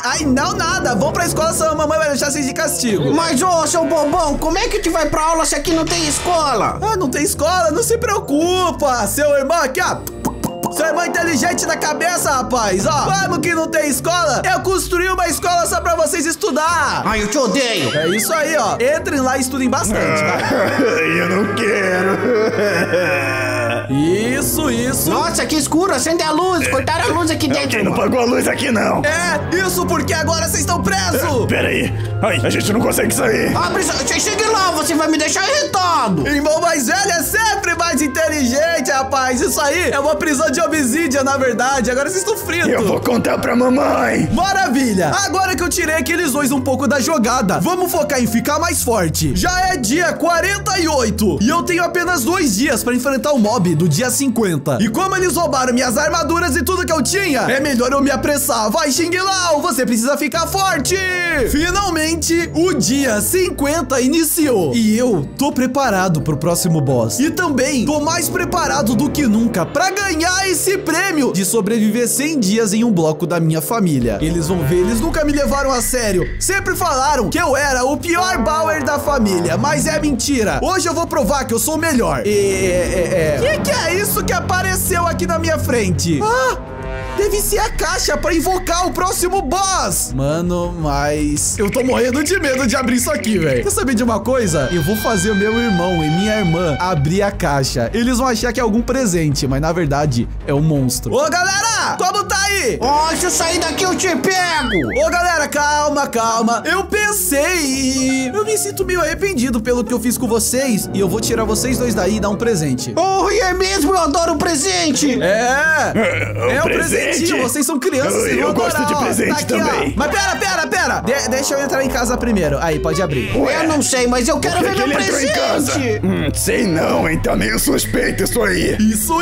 aí, nada. Vão pra escola, senão a mamãe vai deixar vocês de castigo. Mas, ô, seu bobão, como é que tu vai pra aula se aqui não tem escola? Não tem escola? Não se preocupa. Seu irmão aqui, ó... Seu irmão inteligente da cabeça, rapaz, ó. Vamos que não tem escola? Eu construí uma escola só pra vocês estudar. Ai, eu te odeio. É isso aí, ó. Entrem lá e estudem bastante, eu não quero. Isso. Nossa, que escuro, acende a luz. Cortaram a luz aqui dentro. Quem não pagou a luz aqui, não. Isso porque agora vocês estão presos. Pera aí. Ai, a gente não consegue sair. Chega lá, você vai me deixar irritado. Irmão mais velho é sempre mais inteligente, rapaz. Isso aí é uma prisão de obsídia, na verdade. Agora vocês estão fritos. Eu vou contar pra mamãe. Maravilha. Agora que eu tirei aqueles dois um pouco da jogada, vamos focar em ficar mais forte. Já é dia 48 e eu tenho apenas 2 dias pra enfrentar o mob do dia 50. E como eles roubaram minhas armaduras e tudo que eu tinha, é melhor eu me apressar. Vai, Xing Lao, você precisa ficar forte. Finalmente, o dia 50 iniciou e eu tô preparado pro próximo boss. E também tô mais preparado do que nunca pra ganhar esse prêmio de sobreviver 100 dias em um bloco da minha família. Eles vão ver, eles nunca me levaram a sério. Sempre falaram que eu era o pior Bauer da família, mas é mentira. Hoje eu vou provar que eu sou o melhor. Que é isso que apareceu aqui na minha frente? Ah! Deve ser a caixa pra invocar o próximo boss. Mano, mas eu tô morrendo de medo de abrir isso aqui, velho. Quer saber de uma coisa? Eu vou fazer o meu irmão e minha irmã abrir a caixa. Eles vão achar que é algum presente, mas na verdade é um monstro. Ô, galera, como tá aí? Ó, se eu sair daqui eu te pego. Ô, galera, calma, calma. Eu pensei e... eu me sinto meio arrependido pelo que eu fiz com vocês. E eu vou tirar vocês dois daí e dar um presente. Oh, e é mesmo? Eu adoro presente. É um presente. Vocês são crianças, eu gosto de presente também. Mas pera. Deixa eu entrar em casa primeiro. Aí, pode abrir. Ué, eu não sei, mas eu quero ver meu presente. Sei não, hein? Tá meio suspeito isso aí. Isso.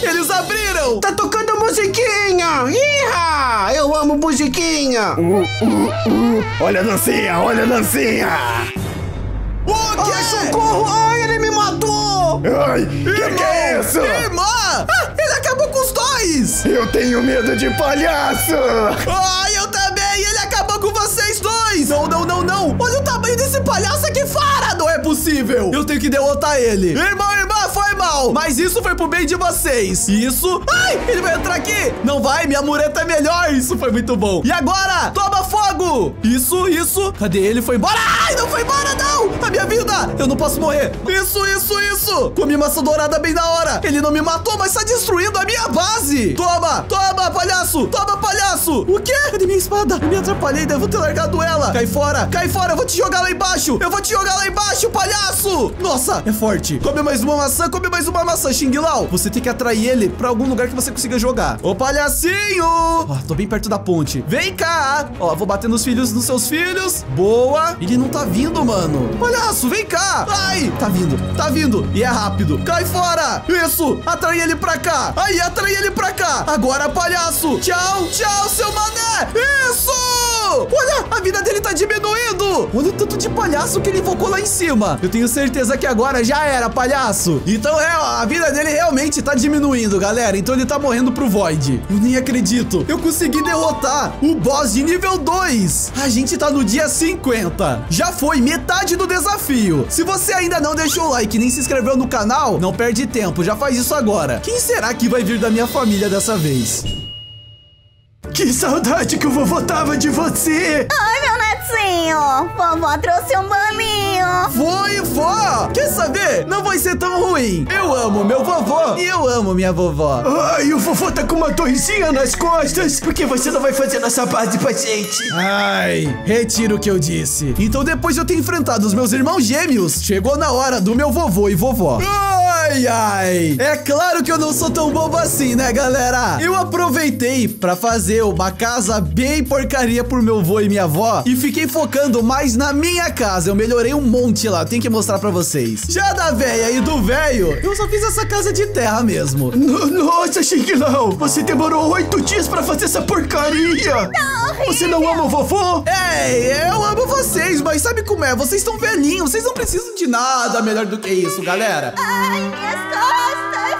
Eles abriram. Tá tocando musiquinha. Iha! Eu amo musiquinha. Olha a dancinha, O quê? Ai, socorro! Ai, ele me matou! Ai, que é isso? Irmã! Ah, ele acabou com os dois! Eu tenho medo de palhaço! Ai, eu também! Ele acabou com vocês dois! Não! Olha o tamanho desse palhaço aqui fora! Não é possível! Eu tenho que derrotar ele! Irmã, foi mal! Mas isso foi pro bem de vocês! Isso... ai, ele vai entrar aqui! Não vai, minha mureta é melhor! Isso foi muito bom! E agora, toma fogo! Isso! Cadê ele? Foi embora! Ai, não foi embora, não! A minha vida! Eu não posso morrer! Isso! Comi maçã dourada bem na hora! Ele não me matou, mas tá destruindo a minha base! Toma, palhaço! O quê? Cadê minha espada? Eu me atrapalhei, devo ter largado ela! Cai fora! Eu vou te jogar lá embaixo! Palhaço! Nossa, é forte! Come mais uma maçã, Xing Lao! Você tem que atrair ele pra algum lugar que você consiga jogar! Ô, palhacinho! Ó, tô bem perto da ponte! Vem cá! Ó, vou bater nos seus filhos! Boa! Ele não tá vindo, mano! Palhaço, vem cá! Ai, tá vindo! E é rápido! Cai fora! Isso! Atrai ele pra cá! Aí, atrai ele pra cá! Agora, palhaço! Tchau, seu mané! Isso! Olha, a vida dele tá diminuindo! Olha o tanto de palhaço que ele invocou lá em cima! Eu tenho certeza que agora já era, palhaço! Então, a vida dele realmente tá diminuindo, galera! Então ele tá morrendo pro Void! Eu nem acredito! Eu consegui derrotar o boss de nível 2! A gente tá no dia 50! Já foi metade do desafio. Se você ainda não deixou o like nem se inscreveu no canal, não perde tempo, já faz isso agora. Quem será que vai vir da minha família dessa vez? Que saudade que o vovô tava de você! Ai, meu netinho! Vovó trouxe um bolinho! Foi, vó! Quer saber? Não vai ser tão ruim! Eu amo meu vovô e eu amo minha vovó! Ai, o vovô tá com uma dorzinha nas costas! Por que você não vai fazer nossa base pra gente? Ai, retiro o que eu disse. Então depois de eu ter enfrentado os meus irmãos gêmeos, chegou na hora do meu vovô e vovó. Ai, é claro que eu não sou tão bobo assim, né, galera? Eu aproveitei pra fazer uma casa bem porcaria pro meu vô e minha avó e fiquei focando mais na minha casa. Eu melhorei um monte lá, tenho que mostrar pra vocês. Já da véia e do véio, eu só fiz essa casa de terra mesmo. Nossa, Xing Lao, você demorou 8 dias pra fazer essa porcaria. Você não ama o vovô? É, eu amo vocês, mas sabe como é? Vocês estão velhinhos, vocês não precisam de nada melhor do que isso, galera. Ai, minhas costas.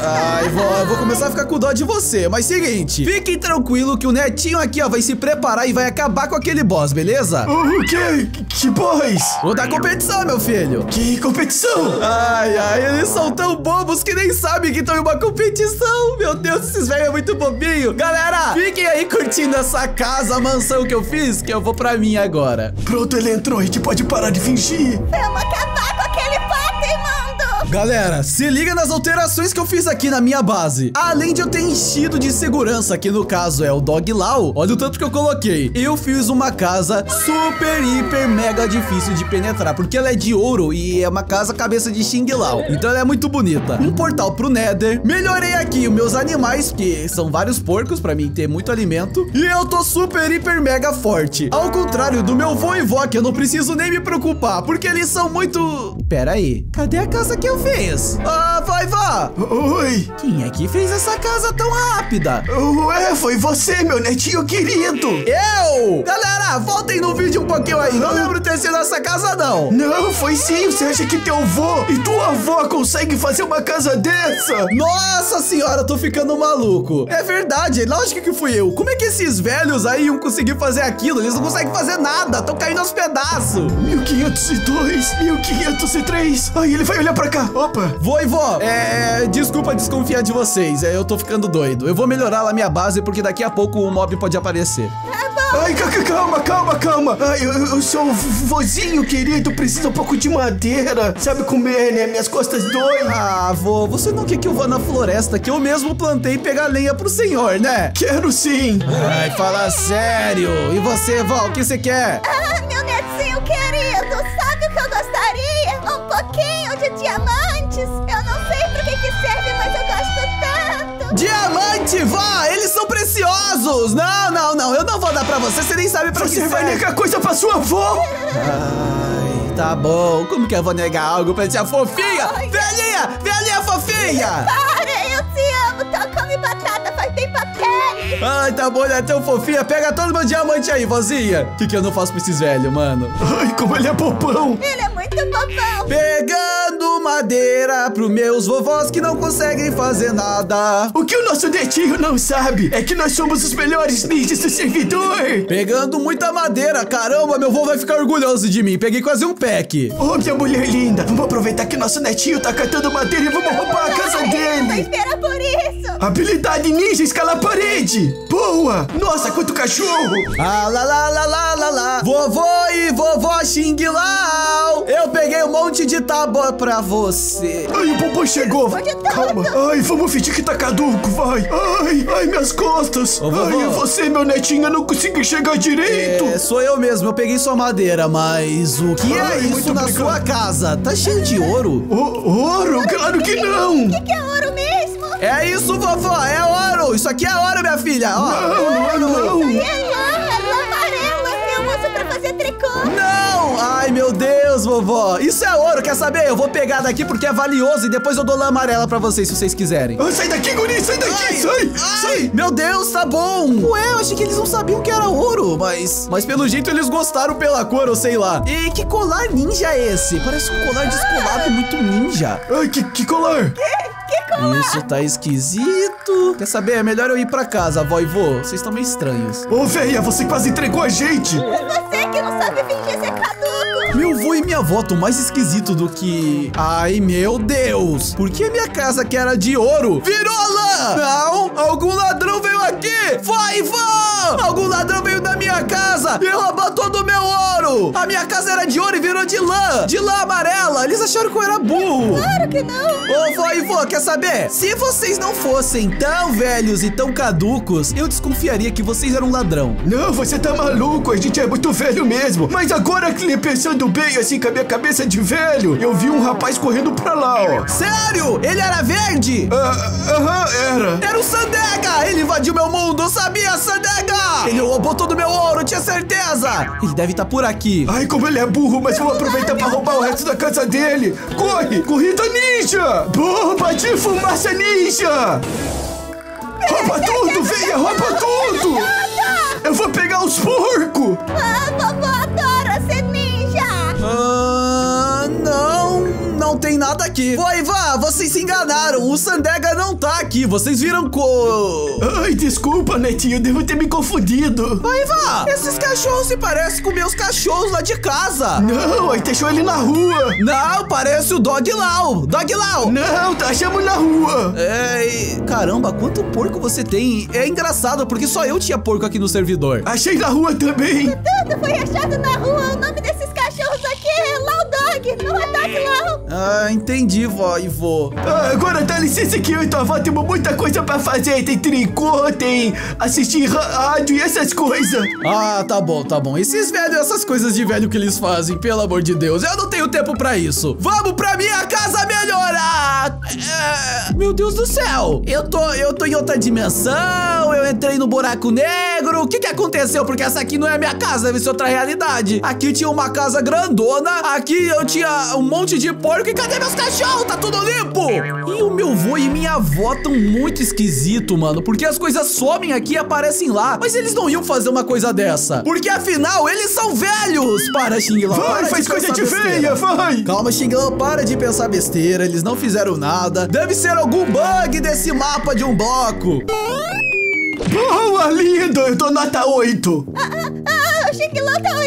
Ai, vó, eu vou começar a ficar com dó de você. Mas seguinte, fiquem tranquilo que o netinho aqui, ó, vai se preparar e vai acabar com aquele boss, beleza? O quê? Que boss? Vou dar competição, meu filho. Que competição? Ai, eles são tão bobos que nem sabem que estão em uma competição. Meu Deus, esses velhos é muito bobinho. Galera, fiquem aí curtindo essa casa, a mansão que eu fiz, que eu vou pra mim agora. Pronto, ele entrou, a gente pode parar de fingir. Vamos acabar com aquele pato, irmão. Galera, se liga nas alterações que eu fiz aqui na minha base. Além de eu ter enchido de segurança, que no caso é o Dog Lau, olha o tanto que eu coloquei. Eu fiz uma casa super, hiper, mega difícil de penetrar, porque ela é de ouro e é uma casa cabeça de Xing Lao, então ela é muito bonita. Um portal pro Nether. Melhorei aqui os meus animais, que são vários porcos, pra mim ter muito alimento. E eu tô super, hiper, mega forte. Ao contrário do meu vô e vó, que eu não preciso nem me preocupar, porque eles são muito... Pera aí, cadê a casa que eu fiz? Ah, vai, vá! Oi! Quem é que fez essa casa tão rápida? Ué, foi você, meu netinho querido! Eu! Galera, voltem no vídeo um pouquinho aí, não lembro ter sido essa casa não. Não, foi sim, você acha que teu avô e tua avó conseguem fazer uma casa dessa? Nossa senhora, eu tô ficando maluco. É verdade, lógico que fui eu. Como é que esses velhos aí iam conseguir fazer aquilo? Eles não conseguem fazer nada, tô caindo aos pedaços. 1502, 1503. Ai, ele vai olhar pra cá. Opa. Vô e vó, desculpa desconfiar de vocês, eu tô ficando doido. Eu vou melhorar lá minha base, porque daqui a pouco o mob pode aparecer. Ai, calma. Ai, eu sou vozinho, querido. Preciso um pouco de madeira. Sabe como é, né? Minhas costas doem. Ah, vô, você não quer que eu vá na floresta que eu mesmo plantei e pegar lenha pro senhor, né? Quero sim. Ai, fala sério. E você, vó, o que você quer? Ah, meu netinho querido, sabe o que eu gostaria? Um pouquinho de diamantes. Eu não sei pra que serve, mas eu gosto tanto. Diamante, vó! Eles são preciosos! Não, eu não vou dar pra você, você nem sabe pra que serve. Você vai negar coisa pra sua avó? Ai, tá bom. Como que eu vou negar algo pra tia fofinha? Ai. Velhinha fofinha! Para, eu te amo, só come batata, faz bem pra pele. Ai, tá bom, ela é tão fofinha. Pega todo meu diamante aí, vozinha. Que eu não faço pra esses velhos, mano? Ai, como ele é bobão! Ele é muito bobão! Pegando madeira pro meus vovós que não conseguem fazer nada. O que o nosso netinho não sabe é que nós somos os melhores ninjas do servidor. Pegando muita madeira, caramba, meu vô vai ficar orgulhoso de mim. Peguei quase um pack. Ô, minha mulher linda, vamos aproveitar que nosso netinho tá catando madeira e vamos roubar a casa dele. Vai esperar por isso. Habilidade ninja, escalar a parede. Boa. Nossa, quanto cachorro. Ah, lá. Vovô e vovó Xing Lao. Eu peguei um monte de tábua pra você. Ai, o popô chegou. Calma. Ai, vamos fingir que tá caduco, vai. Ai, minhas costas. Ô, ai, você, meu netinho, eu não consigo enxergar direito. É, sou eu mesmo, eu peguei sua madeira, mas o que é isso na sua casa? Tá cheio de ouro. Ouro? Claro que não. O que é ouro mesmo? É isso, vovó, é ouro. Isso aqui é ouro, minha filha. Ó. Não. Isso aí é lã amarela. Eu uso pra fazer tricô. Não, ai, meu Deus. Vovó, isso é ouro, quer saber? Eu vou pegar daqui porque é valioso e depois eu dou lã amarela pra vocês, se vocês quiserem. Ai, sai daqui, guri, sai daqui, sai. Meu Deus, tá bom. Ué, eu achei que eles não sabiam que era ouro, mas pelo jeito eles gostaram pela cor, eu sei lá. E que colar ninja é esse? Parece um colar descolado muito ninja. Ai, que colar? Isso tá esquisito. Quer saber? É melhor eu ir pra casa, vó e vô. Vocês estão meio estranhos. Ô, véia, você quase entregou a gente. Você que não sabe fingir ser caduco. Meu vô e minha avó tão mais esquisito do que... Ai, meu Deus. Por que minha casa, que era de ouro, virou lã? Não, algum ladrão veio aqui. Vai, vó! Algum ladrão veio da minha casa e roubou todo o meu ouro. A minha casa era de ouro e virou de lã. De lã amarela. Eles acharam que eu era burro. Claro que não. Ô, vó e vô, quer saber? Se vocês não fossem tão velhos e tão caducos, eu desconfiaria que vocês eram ladrão. Não, você tá maluco, a gente é muito velho mesmo. Mas agora, pensando bem assim com a minha cabeça de velho, eu vi um rapaz correndo pra lá, ó. Sério? Ele era verde? Era. Era o Sandega! Ele invadiu meu mundo, eu sabia, Sandega! Ele roubou todo meu ouro, tinha certeza! Ele deve estar por aqui. Ai, como ele é burro, mas vou aproveitar pra roubar o resto da casa dele. Corre! Corrida ninja! Bomba de fumaça ninja! Rouba tudo, veia! Rouba tudo! Eu vou pegar os porcos! Ah, vovó adora ser ninja! Não tem nada aqui. Vai, vá, vocês se enganaram. O Sandega não tá aqui. Vocês viram Ai, desculpa, netinho. Devo ter me confundido. Vai, vá. Esses cachorros se parecem com meus cachorros lá de casa. Não, aí deixou ele na rua. Não, parece o Dog Lau. Dog Lau. Não, tá achando na rua. É, caramba, quanto porco você tem. É engraçado, porque só eu tinha porco aqui no servidor. Achei na rua também. Tudo foi achado na rua. O nome desses cachorros aqui é Lau Dog. Não é Dog Lau. Ah, entendi, vó e vô. Ah, agora dá licença que eu e tua avó temos muita coisa pra fazer. Tem tricô, tem assistir rádio e essas coisas. Ah, tá bom, tá bom. Esses velhos, essas coisas de velho que eles fazem, pelo amor de Deus. Eu não tenho tempo pra isso. Vamos pra minha casa melhorar! É... Meu Deus do céu! Eu tô em outra dimensão, eu entrei no buraco negro. O que que aconteceu? Porque essa aqui não é minha casa, deve ser outra realidade. Aqui tinha uma casa grandona, aqui eu tinha um monte de porta. E cadê meus cachorros? Tá tudo limpo! E o meu vô e minha avó tão muito esquisito, mano. Porque as coisas somem aqui e aparecem lá. Mas eles não iam fazer uma coisa dessa. Porque afinal, eles são velhos! Para, Xing Lau, vai, faz coisa de feia, vai! Calma, Xing Lau, para de pensar besteira. Eles não fizeram nada. Deve ser algum bug desse mapa de um bloco. Boa, lindo! Eu tô nota 8. O Xing Lau tá olhando.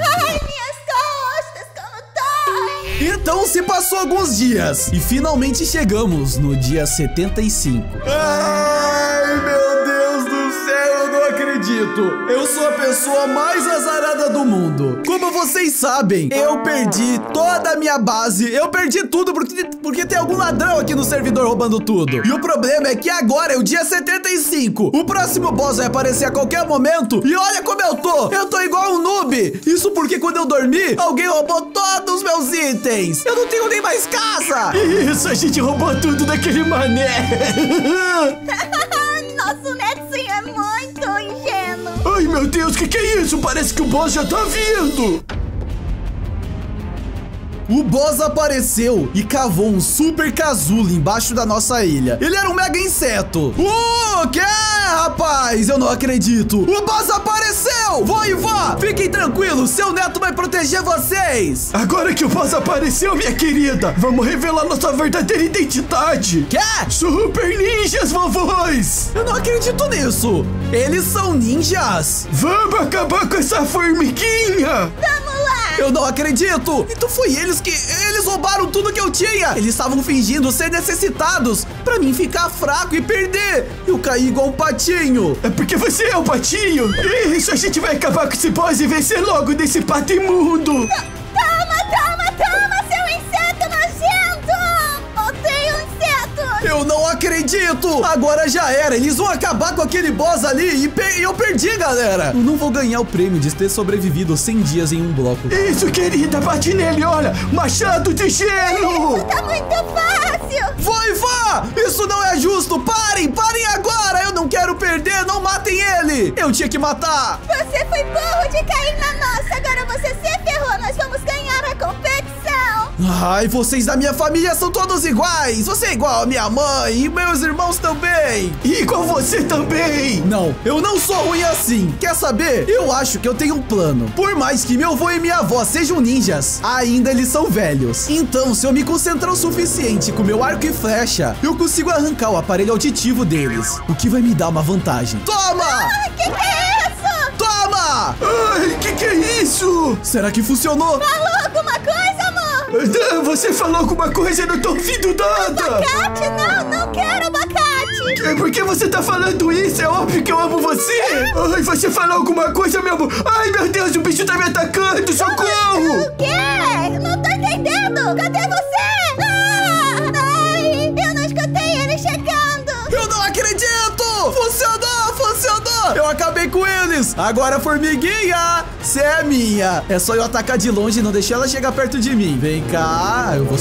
Ai, minhas costas, como tá? Então se passou alguns dias e finalmente chegamos no dia 75. Ai, meu Deus do céu, eu não acredito. Eu sou a pessoa mais azarada do mundo. Como vocês sabem, eu perdi toda a minha base. Eu perdi tudo porque tem algum ladrão aqui no servidor roubando tudo. E o problema é que agora é o dia 75. O próximo boss vai aparecer a qualquer momento. E olha como eu tô. Eu tô igual um noob. Isso porque quando eu dormi, alguém roubou todos os meus itens. Eu não tenho nem mais casa. Isso, a gente roubou tudo daquele mané. Nosso netinho é muito ingênuo. Ai, meu Deus, que é isso? Parece que o boss já tá vindo. O boss apareceu e cavou um super casulo embaixo da nossa ilha. Ele era um mega inseto. Que é, rapaz? Eu não acredito. O boss apareceu! Vó e vó, fiquem tranquilos. Seu neto vai proteger vocês. Agora que o boss apareceu, minha querida, vamos revelar nossa verdadeira identidade. Quê? Super ninjas, vovôs! Eu não acredito nisso. Eles são ninjas. Vamos acabar com essa formiguinha. Vamos lá. Eu não acredito! Então foi eles que... Eles roubaram tudo que eu tinha! Eles estavam fingindo ser necessitados pra mim ficar fraco e perder! Eu caí igual um patinho! É porque você é um patinho! Isso, a gente vai acabar com esse boss e vencer logo desse pato imundo! Toma, seu inseto nojento! Odeio insetos! Eu não acredito! Agora já era! Eles vão acabar com aquele boss ali e eu perdi, galera! Eu não vou ganhar o prêmio de ter sobrevivido 100 dias em um bloco. Isso, querida! Bate nele, olha! Machado de gelo! Isso tá muito fácil! Vai, vá! Isso não é justo! Parem agora! Eu não quero perder! Não matem ele! Eu tinha que matar! Você foi burro de cair na nossa! Agora você se ferrou! Nós vamos ganhar a competição! Ai, vocês da minha família são todos iguais! Você é igual a minha mãe e meus irmãos também! E igual você também! Não, eu não sou ruim assim. Quer saber? Eu acho que eu tenho um plano. Por mais que meu avô e minha avó sejam ninjas, ainda eles são velhos. Então, se eu me concentrar o suficiente com meu arco e flecha, eu consigo arrancar o aparelho auditivo deles, o que vai me dar uma vantagem. Toma! Que é isso? Toma! Ai, que é isso? Será que funcionou? Falou alguma coisa, amor? Não, você falou alguma coisa, eu não tô ouvindo nada. Abacate? Não quero abacate. Por que você tá falando isso? É óbvio que eu amo você! Ai, você falou alguma coisa, meu amor! Ai, meu Deus, o bicho tá me atacando! Socorro! O quê? Não tô entendendo! Cadê você? Ai, eu não escutei ele chegando! Eu não acredito! Funcionou! Eu acabei com eles! Agora, formiguinha, você é minha! É só eu atacar de longe e não deixar ela chegar perto de mim. Vem cá, eu vou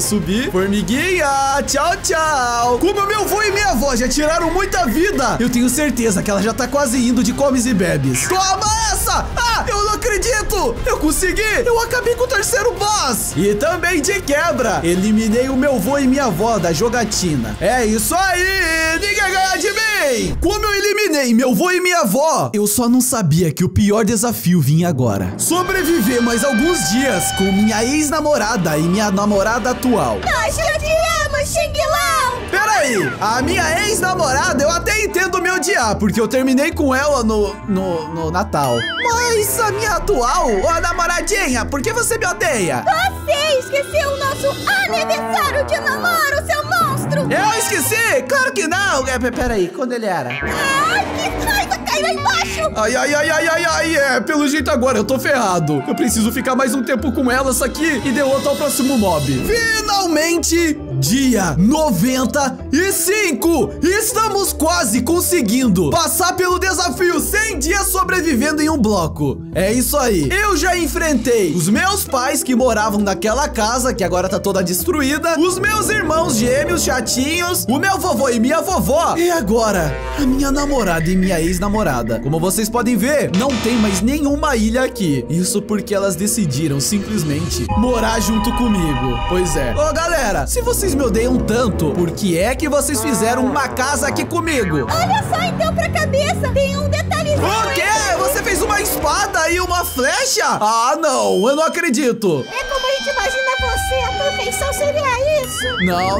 subir. Formiguinha, tchau! Como meu avô e minha avó já tiraram muita vida, eu tenho certeza que ela já tá quase indo de comes e bebes. Toma essa! Ah, eu não acredito! Eu consegui! Eu acabei com o terceiro boss! E também de quebra, eliminei o meu avô e minha avó da jogatina. É isso aí! Ninguém ganha de mim! Como eu eliminei meu avô e minha avó, eu só não sabia que o pior desafio vinha agora. Sobreviver mais alguns dias com minha ex-namorada e minha namorada atual. Nós te odiamos, Xing Lau! Peraí, a minha ex-namorada eu até entendo me odiar, porque eu terminei com ela no Natal. Mas a minha atual, ô namoradinha, por que você me odeia? Você esqueceu o nosso aniversário de namoro, seu monstro! Eu esqueci? Claro que não! Peraí, quando ele era? Ai, que coisa! Ai, lá embaixo! Ai, é, pelo jeito agora eu tô ferrado. Eu preciso ficar mais um tempo com elas aqui e derrotar o próximo mob. Finalmente, dia 95! Estamos quase conseguindo passar pelo desafio 100 dias sobrevivendo em um bloco. É isso aí. Eu já enfrentei os meus pais que moravam naquela casa, que agora tá toda destruída, os meus irmãos gêmeos chatinhos, o meu vovô e minha vovó, e agora a minha namorada e minha ex-namorada. Como vocês podem ver, não tem mais nenhuma ilha aqui. Isso porque elas decidiram simplesmente morar junto comigo. Pois é. Ô, galera, se vocês me odeiam tanto, por que é que vocês fizeram uma casa aqui comigo? Olha só então pra cabeça, tem um detalhezinho. O quê? Você fez uma espada e uma flecha? Ah, não, eu não acredito. É como a gente imagina você, a perfeição seria isso. Não.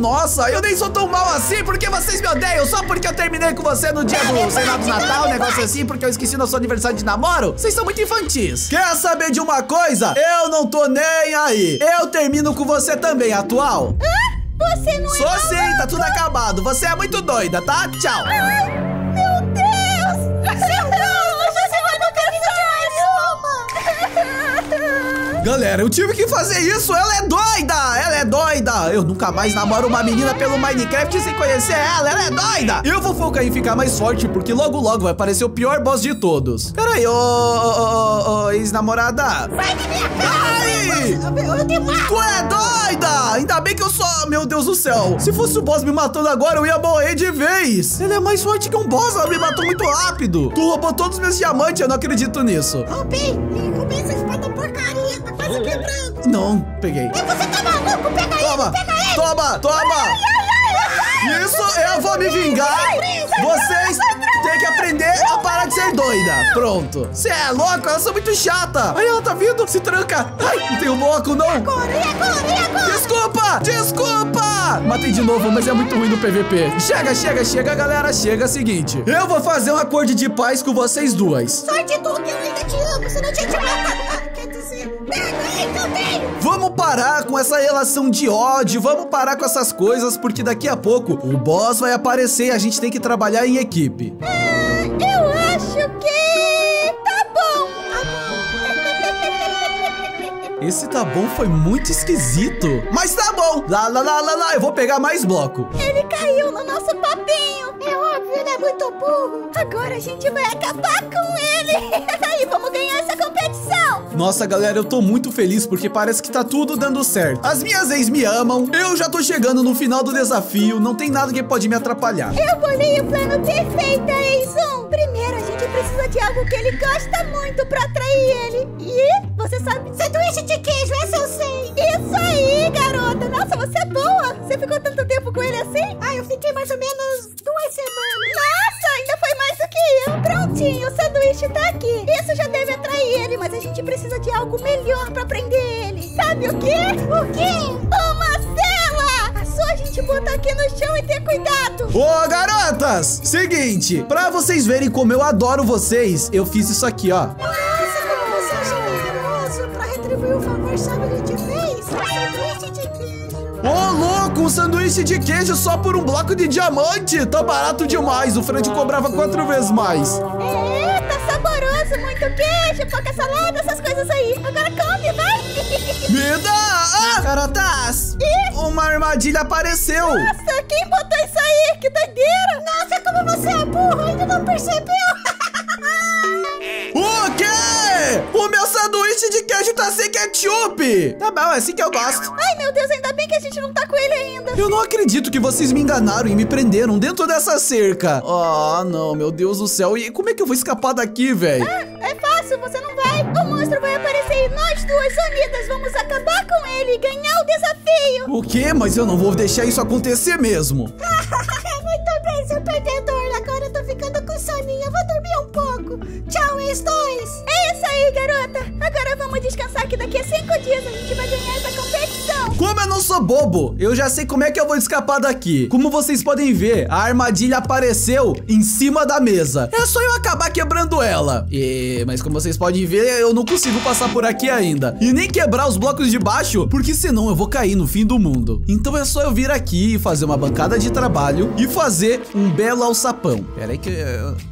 Nossa, eu nem sou tão mal assim, porque vocês me odeiam só porque eu terminei com você no dia do Senado Natal, um negócio assim, porque eu esqueci nosso aniversário de namoro. Vocês são muito infantis. Quer saber de uma coisa? Eu não tô nem aí. Eu termino com você também, atual. Ah, você não é só maluco. Sim, tá tudo acabado. Você é muito doida, tá? Tchau. Ai, meu Deus. Seu Deus, você vai nunca vir mais uma. Galera, eu tive que fazer isso. Ela é doida. Ela é doida. Eu nunca mais namoro uma menina pelo Minecraft sem conhecer ela. Ela é doida. Eu vou focar em ficar mais forte, porque logo, logo vai aparecer o pior boss de todos. Pera aí, ô, ex-namorada. Vai de minha casa. Tu é doida! Ainda bem que eu sou... Meu Deus do céu! Se fosse o boss me matando agora, eu ia morrer de vez! Ele é mais forte que um boss, ela me matou muito rápido! Tu roubou todos os meus diamantes, eu não acredito nisso! Roubei essa espada porcaria, tá quase quebrando! Não, peguei! E você tá maluco? Pega ele, pega ele! Toma! Isso, eu vou me vingar! Vocês... tem que aprender a parar de ser doida. Pronto. Você é louco? Ela é muito chata. Aí ela tá vindo. Se tranca. Ai, não tem um bloco, não. E agora? Desculpa. Matei de novo, mas é muito ruim no PVP. Chega, galera. Chega, seguinte. Eu vou fazer um acordo de paz com vocês duas. Sorte tu, que eu ainda te amo. Senão eu tinha te matado. Quer dizer... Vamos parar com essa relação de ódio, vamos parar com essas coisas, porque daqui a pouco o boss vai aparecer e a gente tem que trabalhar em equipe. Eu acho que tá bom. Esse tá bom foi muito esquisito. Mas tá bom. Lá, eu vou pegar mais bloco. Ele caiu no nosso papinho. É óbvio, ele é muito burro. Agora a gente vai acabar com ele. E vamos ganhar essa competição. Nossa, galera, eu tô muito feliz porque parece que tá tudo dando certo. As minhas ex me amam. Eu já tô chegando no final do desafio. Não tem nada que pode me atrapalhar. Eu bolei o plano perfeito, ex-1. Primeiro, a gente precisa de algo que ele gosta muito pra atrair ele. E você sabe? Sanduíche de queijo, essa eu sei. Isso aí, garota. Nossa, você é boa. Você ficou tanto tempo com ele assim? Ah, eu fiquei mais ou menos 2 semanas. Nossa, ainda foi mais do que eu. Prontinho, o sanduíche tá aqui. Isso já deve atrair ele, mas a gente precisa de algo melhor pra prender ele. Sabe o quê? O quê? Uma cela! É só a gente botar aqui no chão e ter cuidado. Ô, garotas! Seguinte, pra vocês verem como eu adoro vocês, eu fiz isso aqui, ó. Nossa, como você é generoso. Pra retribuir o favor, sabe o que te fez? Sanduíche de queijo. Ô, louco! Um sanduíche de queijo só por um bloco de diamante! Tá barato demais, o Fred cobrava 4 vezes mais. Muito queijo, pouca salada, essas coisas aí. Agora come, vai. Me dá! Ah, garotas! E? Uma armadilha apareceu. Nossa, quem botou isso aí? Que doideira! Nossa, como você é burro, ainda não percebeu. O quê? O meu sanduíche de queijo tá sem ketchup. Tá bom, é assim que eu gosto. Ai, meu Deus, ainda bem que a gente não tá com ele ainda. Eu não acredito que vocês me enganaram e me prenderam dentro dessa cerca. Ah, não, meu Deus do céu. E como é que eu vou escapar daqui, velho? Ah, é fácil, você não vai. O monstro vai aparecer e nós duas unidas vamos acabar com ele e ganhar o desafio. O quê? Mas eu não vou deixar isso acontecer mesmo. Muito bem, seu perdedor. Agora eu tô ficando com soninho, eu vou dormir um pouco. Tchau, ex-2. É isso aí, garota. Agora vamos descansar que daqui a 5 dias a gente vai ganhar essa competição. Como eu não sou bobo, eu já sei como é que eu vou escapar daqui. Como vocês podem ver, a armadilha apareceu em cima da mesa. É só eu acabar quebrando ela. E, mas como vocês podem ver, eu não consigo passar por aqui ainda. E nem quebrar os blocos de baixo, porque senão eu vou cair no fim do mundo. Então é só eu vir aqui e fazer uma bancada de trabalho e fazer um belo alçapão. Pera aí que...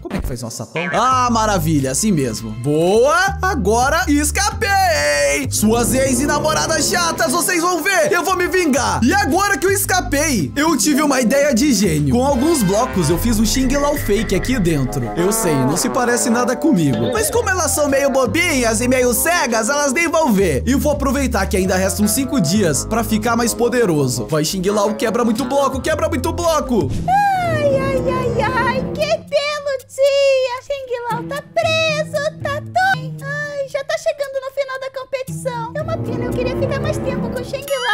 Como é que faz um alçapão? Ah, maravilha, assim mesmo. Boa, agora escapei. Suas ex e namoradas chatas, vocês vão ver. Eu vou me vingar. E agora que eu escapei, eu tive uma ideia de gênio. Com alguns blocos, eu fiz um Xing Lao fake aqui dentro. Eu sei, não se parece nada comigo. Mas como elas são meio bobinhas e meio cegas, elas nem vão ver. E vou aproveitar que ainda restam 5 dias pra ficar mais poderoso. Vai, Xing Lao, quebra muito bloco, quebra muito bloco. Ai, ai, ai, ai, que pena, tia. Xing Lao tá preso, tá doido. Ai, já tá chegando no final da competição. É uma pena, eu queria ficar mais tempo com o Xing Lao.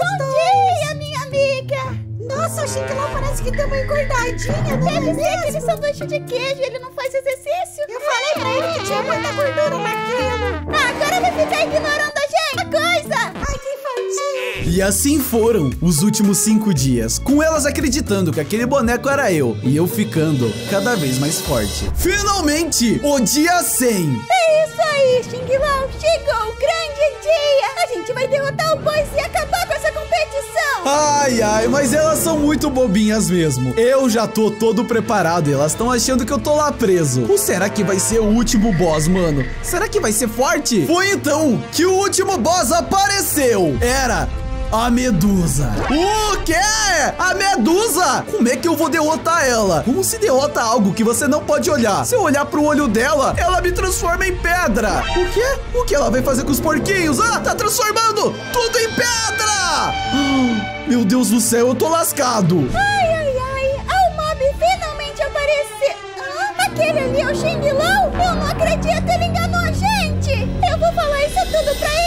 Bom dia, minha amiga. Nossa, o Xing Lao parece que deu uma engordadinha, não é? Deve ser aquele sanduíche de queijo, ele não faz exercício. Eu falei pra ele que tinha muita gordura naquilo. Ah, agora vai ficar ignorando a gente? Ai, que infantil. E assim foram os últimos 5 dias, com elas acreditando que aquele boneco era eu, e eu ficando cada vez mais forte. Finalmente, o dia 100. É isso aí, Xing Lao, chegou o grande dia. A gente vai derrotar o boss e acabar com essa competição. Ai, ai, mas elas são muito bobinhas mesmo. Eu já tô todo preparado e elas estão achando que eu tô lá preso. Ou será que vai ser o último boss, mano? Será que vai ser forte? Foi então que o último boss apareceu. Era... a Medusa. O quê? A Medusa? Como é que eu vou derrotar ela? Como se derrota algo que você não pode olhar? Se eu olhar pro olho dela, ela me transforma em pedra. O quê? O que ela vai fazer com os porquinhos? Ah, tá transformando tudo em pedra! Oh, meu Deus do céu, eu tô lascado. Ai, ai, ai. Ah, o mob finalmente apareceu. Ah, aquele ali é o Xing Lao? Eu não acredito, ele enganou a gente. Eu vou falar isso tudo pra ele.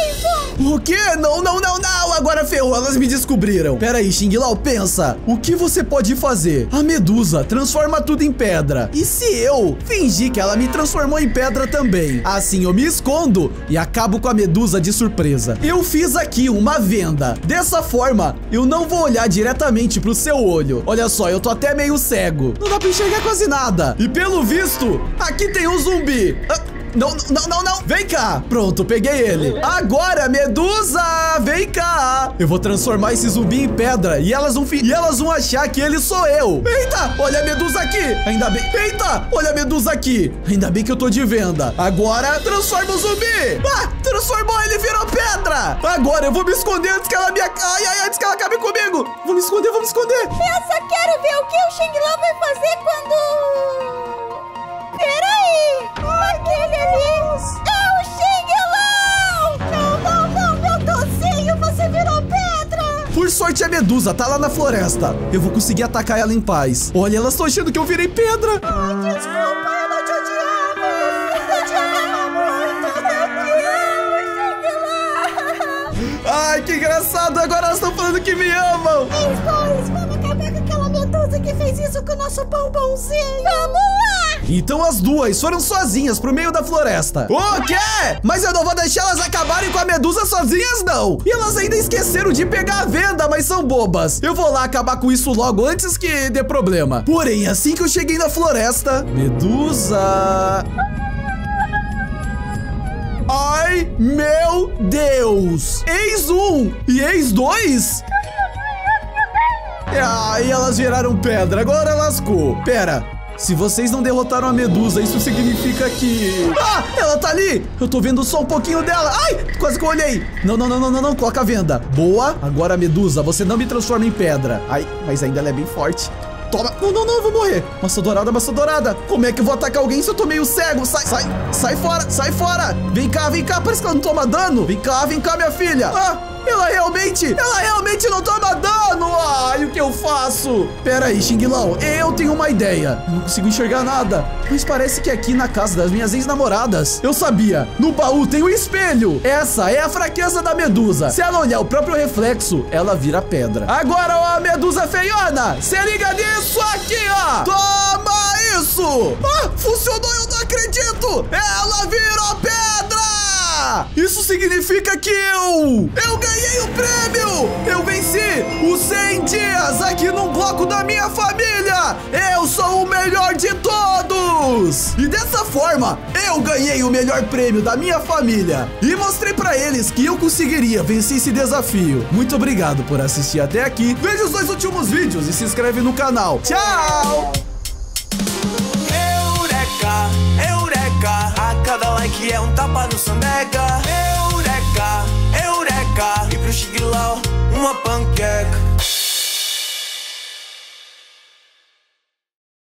O quê? Não, não, não, não. Agora ferrou, elas me descobriram. Pera aí, Xing Lao, pensa. O que você pode fazer? A Medusa transforma tudo em pedra. E se eu fingir que ela me transformou em pedra também? Assim eu me escondo e acabo com a Medusa de surpresa. Eu fiz aqui uma venda. Dessa forma, eu não vou olhar diretamente pro seu olho. Olha só, eu tô até meio cego. Não dá pra enxergar quase nada. E pelo visto, aqui tem um zumbi. Ah, não, não, não, não. Vem cá. Pronto, peguei ele. Agora, Medusa, vem cá. Eu vou transformar esse zumbi em pedra e elas vão achar que ele sou eu. Eita, olha a Medusa aqui. Ainda bem. Eita, olha a Medusa aqui. Ainda bem que eu tô de venda. Agora, transforma o zumbi. Ah, transformou, ele virou pedra. Agora, eu vou me esconder antes que ela me... Ai, ai, antes que ela acabe comigo. Vou me esconder, vou me esconder. Eu só quero ver o que o Xing Lao vai fazer quando... Peraí. Aquele ali é o Xing Lao! Não, não, não, meu docinho, você virou pedra! Por sorte a Medusa tá lá na floresta. Eu vou conseguir atacar ela em paz. Olha, elas estão achando que eu virei pedra. Ai, desculpa, eu não te odiava. Eu te amava muito, Xing Lao. Ai, que engraçado, agora elas estão falando que me amam. Ei, boys, vamos acabar com aquela Medusa que fez isso com o nosso bombonzinho. Vamos lá! Então as duas foram sozinhas pro meio da floresta. O quê? Mas eu não vou deixar elas acabarem com a Medusa sozinhas, não. E elas ainda esqueceram de pegar a venda, mas são bobas. Eu vou lá acabar com isso logo antes que dê problema. Porém, assim que eu cheguei na floresta... Medusa... Ai, meu Deus! Eis um e eis dois... Ai, elas viraram pedra. Agora lascou. Pera... Se vocês não derrotaram a Medusa, isso significa que... Ah, ela tá ali! Eu tô vendo só um pouquinho dela. Ai, quase que eu olhei. Não, não, não, não, não, não. Coloca a venda. Boa. Agora, Medusa, você não me transforma em pedra. Ai, mas ainda ela é bem forte. Toma. Não, não, não, eu vou morrer. Maçã dourada, maçã dourada. Como é que eu vou atacar alguém se eu tô meio cego? Sai, sai, sai fora, sai fora. Vem cá. Parece que ela não toma dano. Vem cá, minha filha. Ah! Ela realmente não toma dano. Ai, o que eu faço? Pera aí, Xing Lao, eu tenho uma ideia. Eu não consigo enxergar nada. Mas parece que aqui na casa das minhas ex-namoradas... Eu sabia, no baú tem um espelho. Essa é a fraqueza da Medusa. Se ela olhar o próprio reflexo, ela vira pedra. Agora, ó, Medusa feiona, se liga nisso aqui, ó. Toma isso. Ah, funcionou, eu não acredito. Ela virou pedra. Opa! Isso significa que eu ganhei o prêmio! Eu venci os 100 dias aqui num bloco da minha família! Eu sou o melhor de todos! E dessa forma, eu ganhei o melhor prêmio da minha família! E mostrei pra eles que eu conseguiria vencer esse desafio! Muito obrigado por assistir até aqui! Veja os dois últimos vídeos e se inscreve no canal! Tchau! Eureka, eureka, a cada like é um tapa no soneca. Eureka.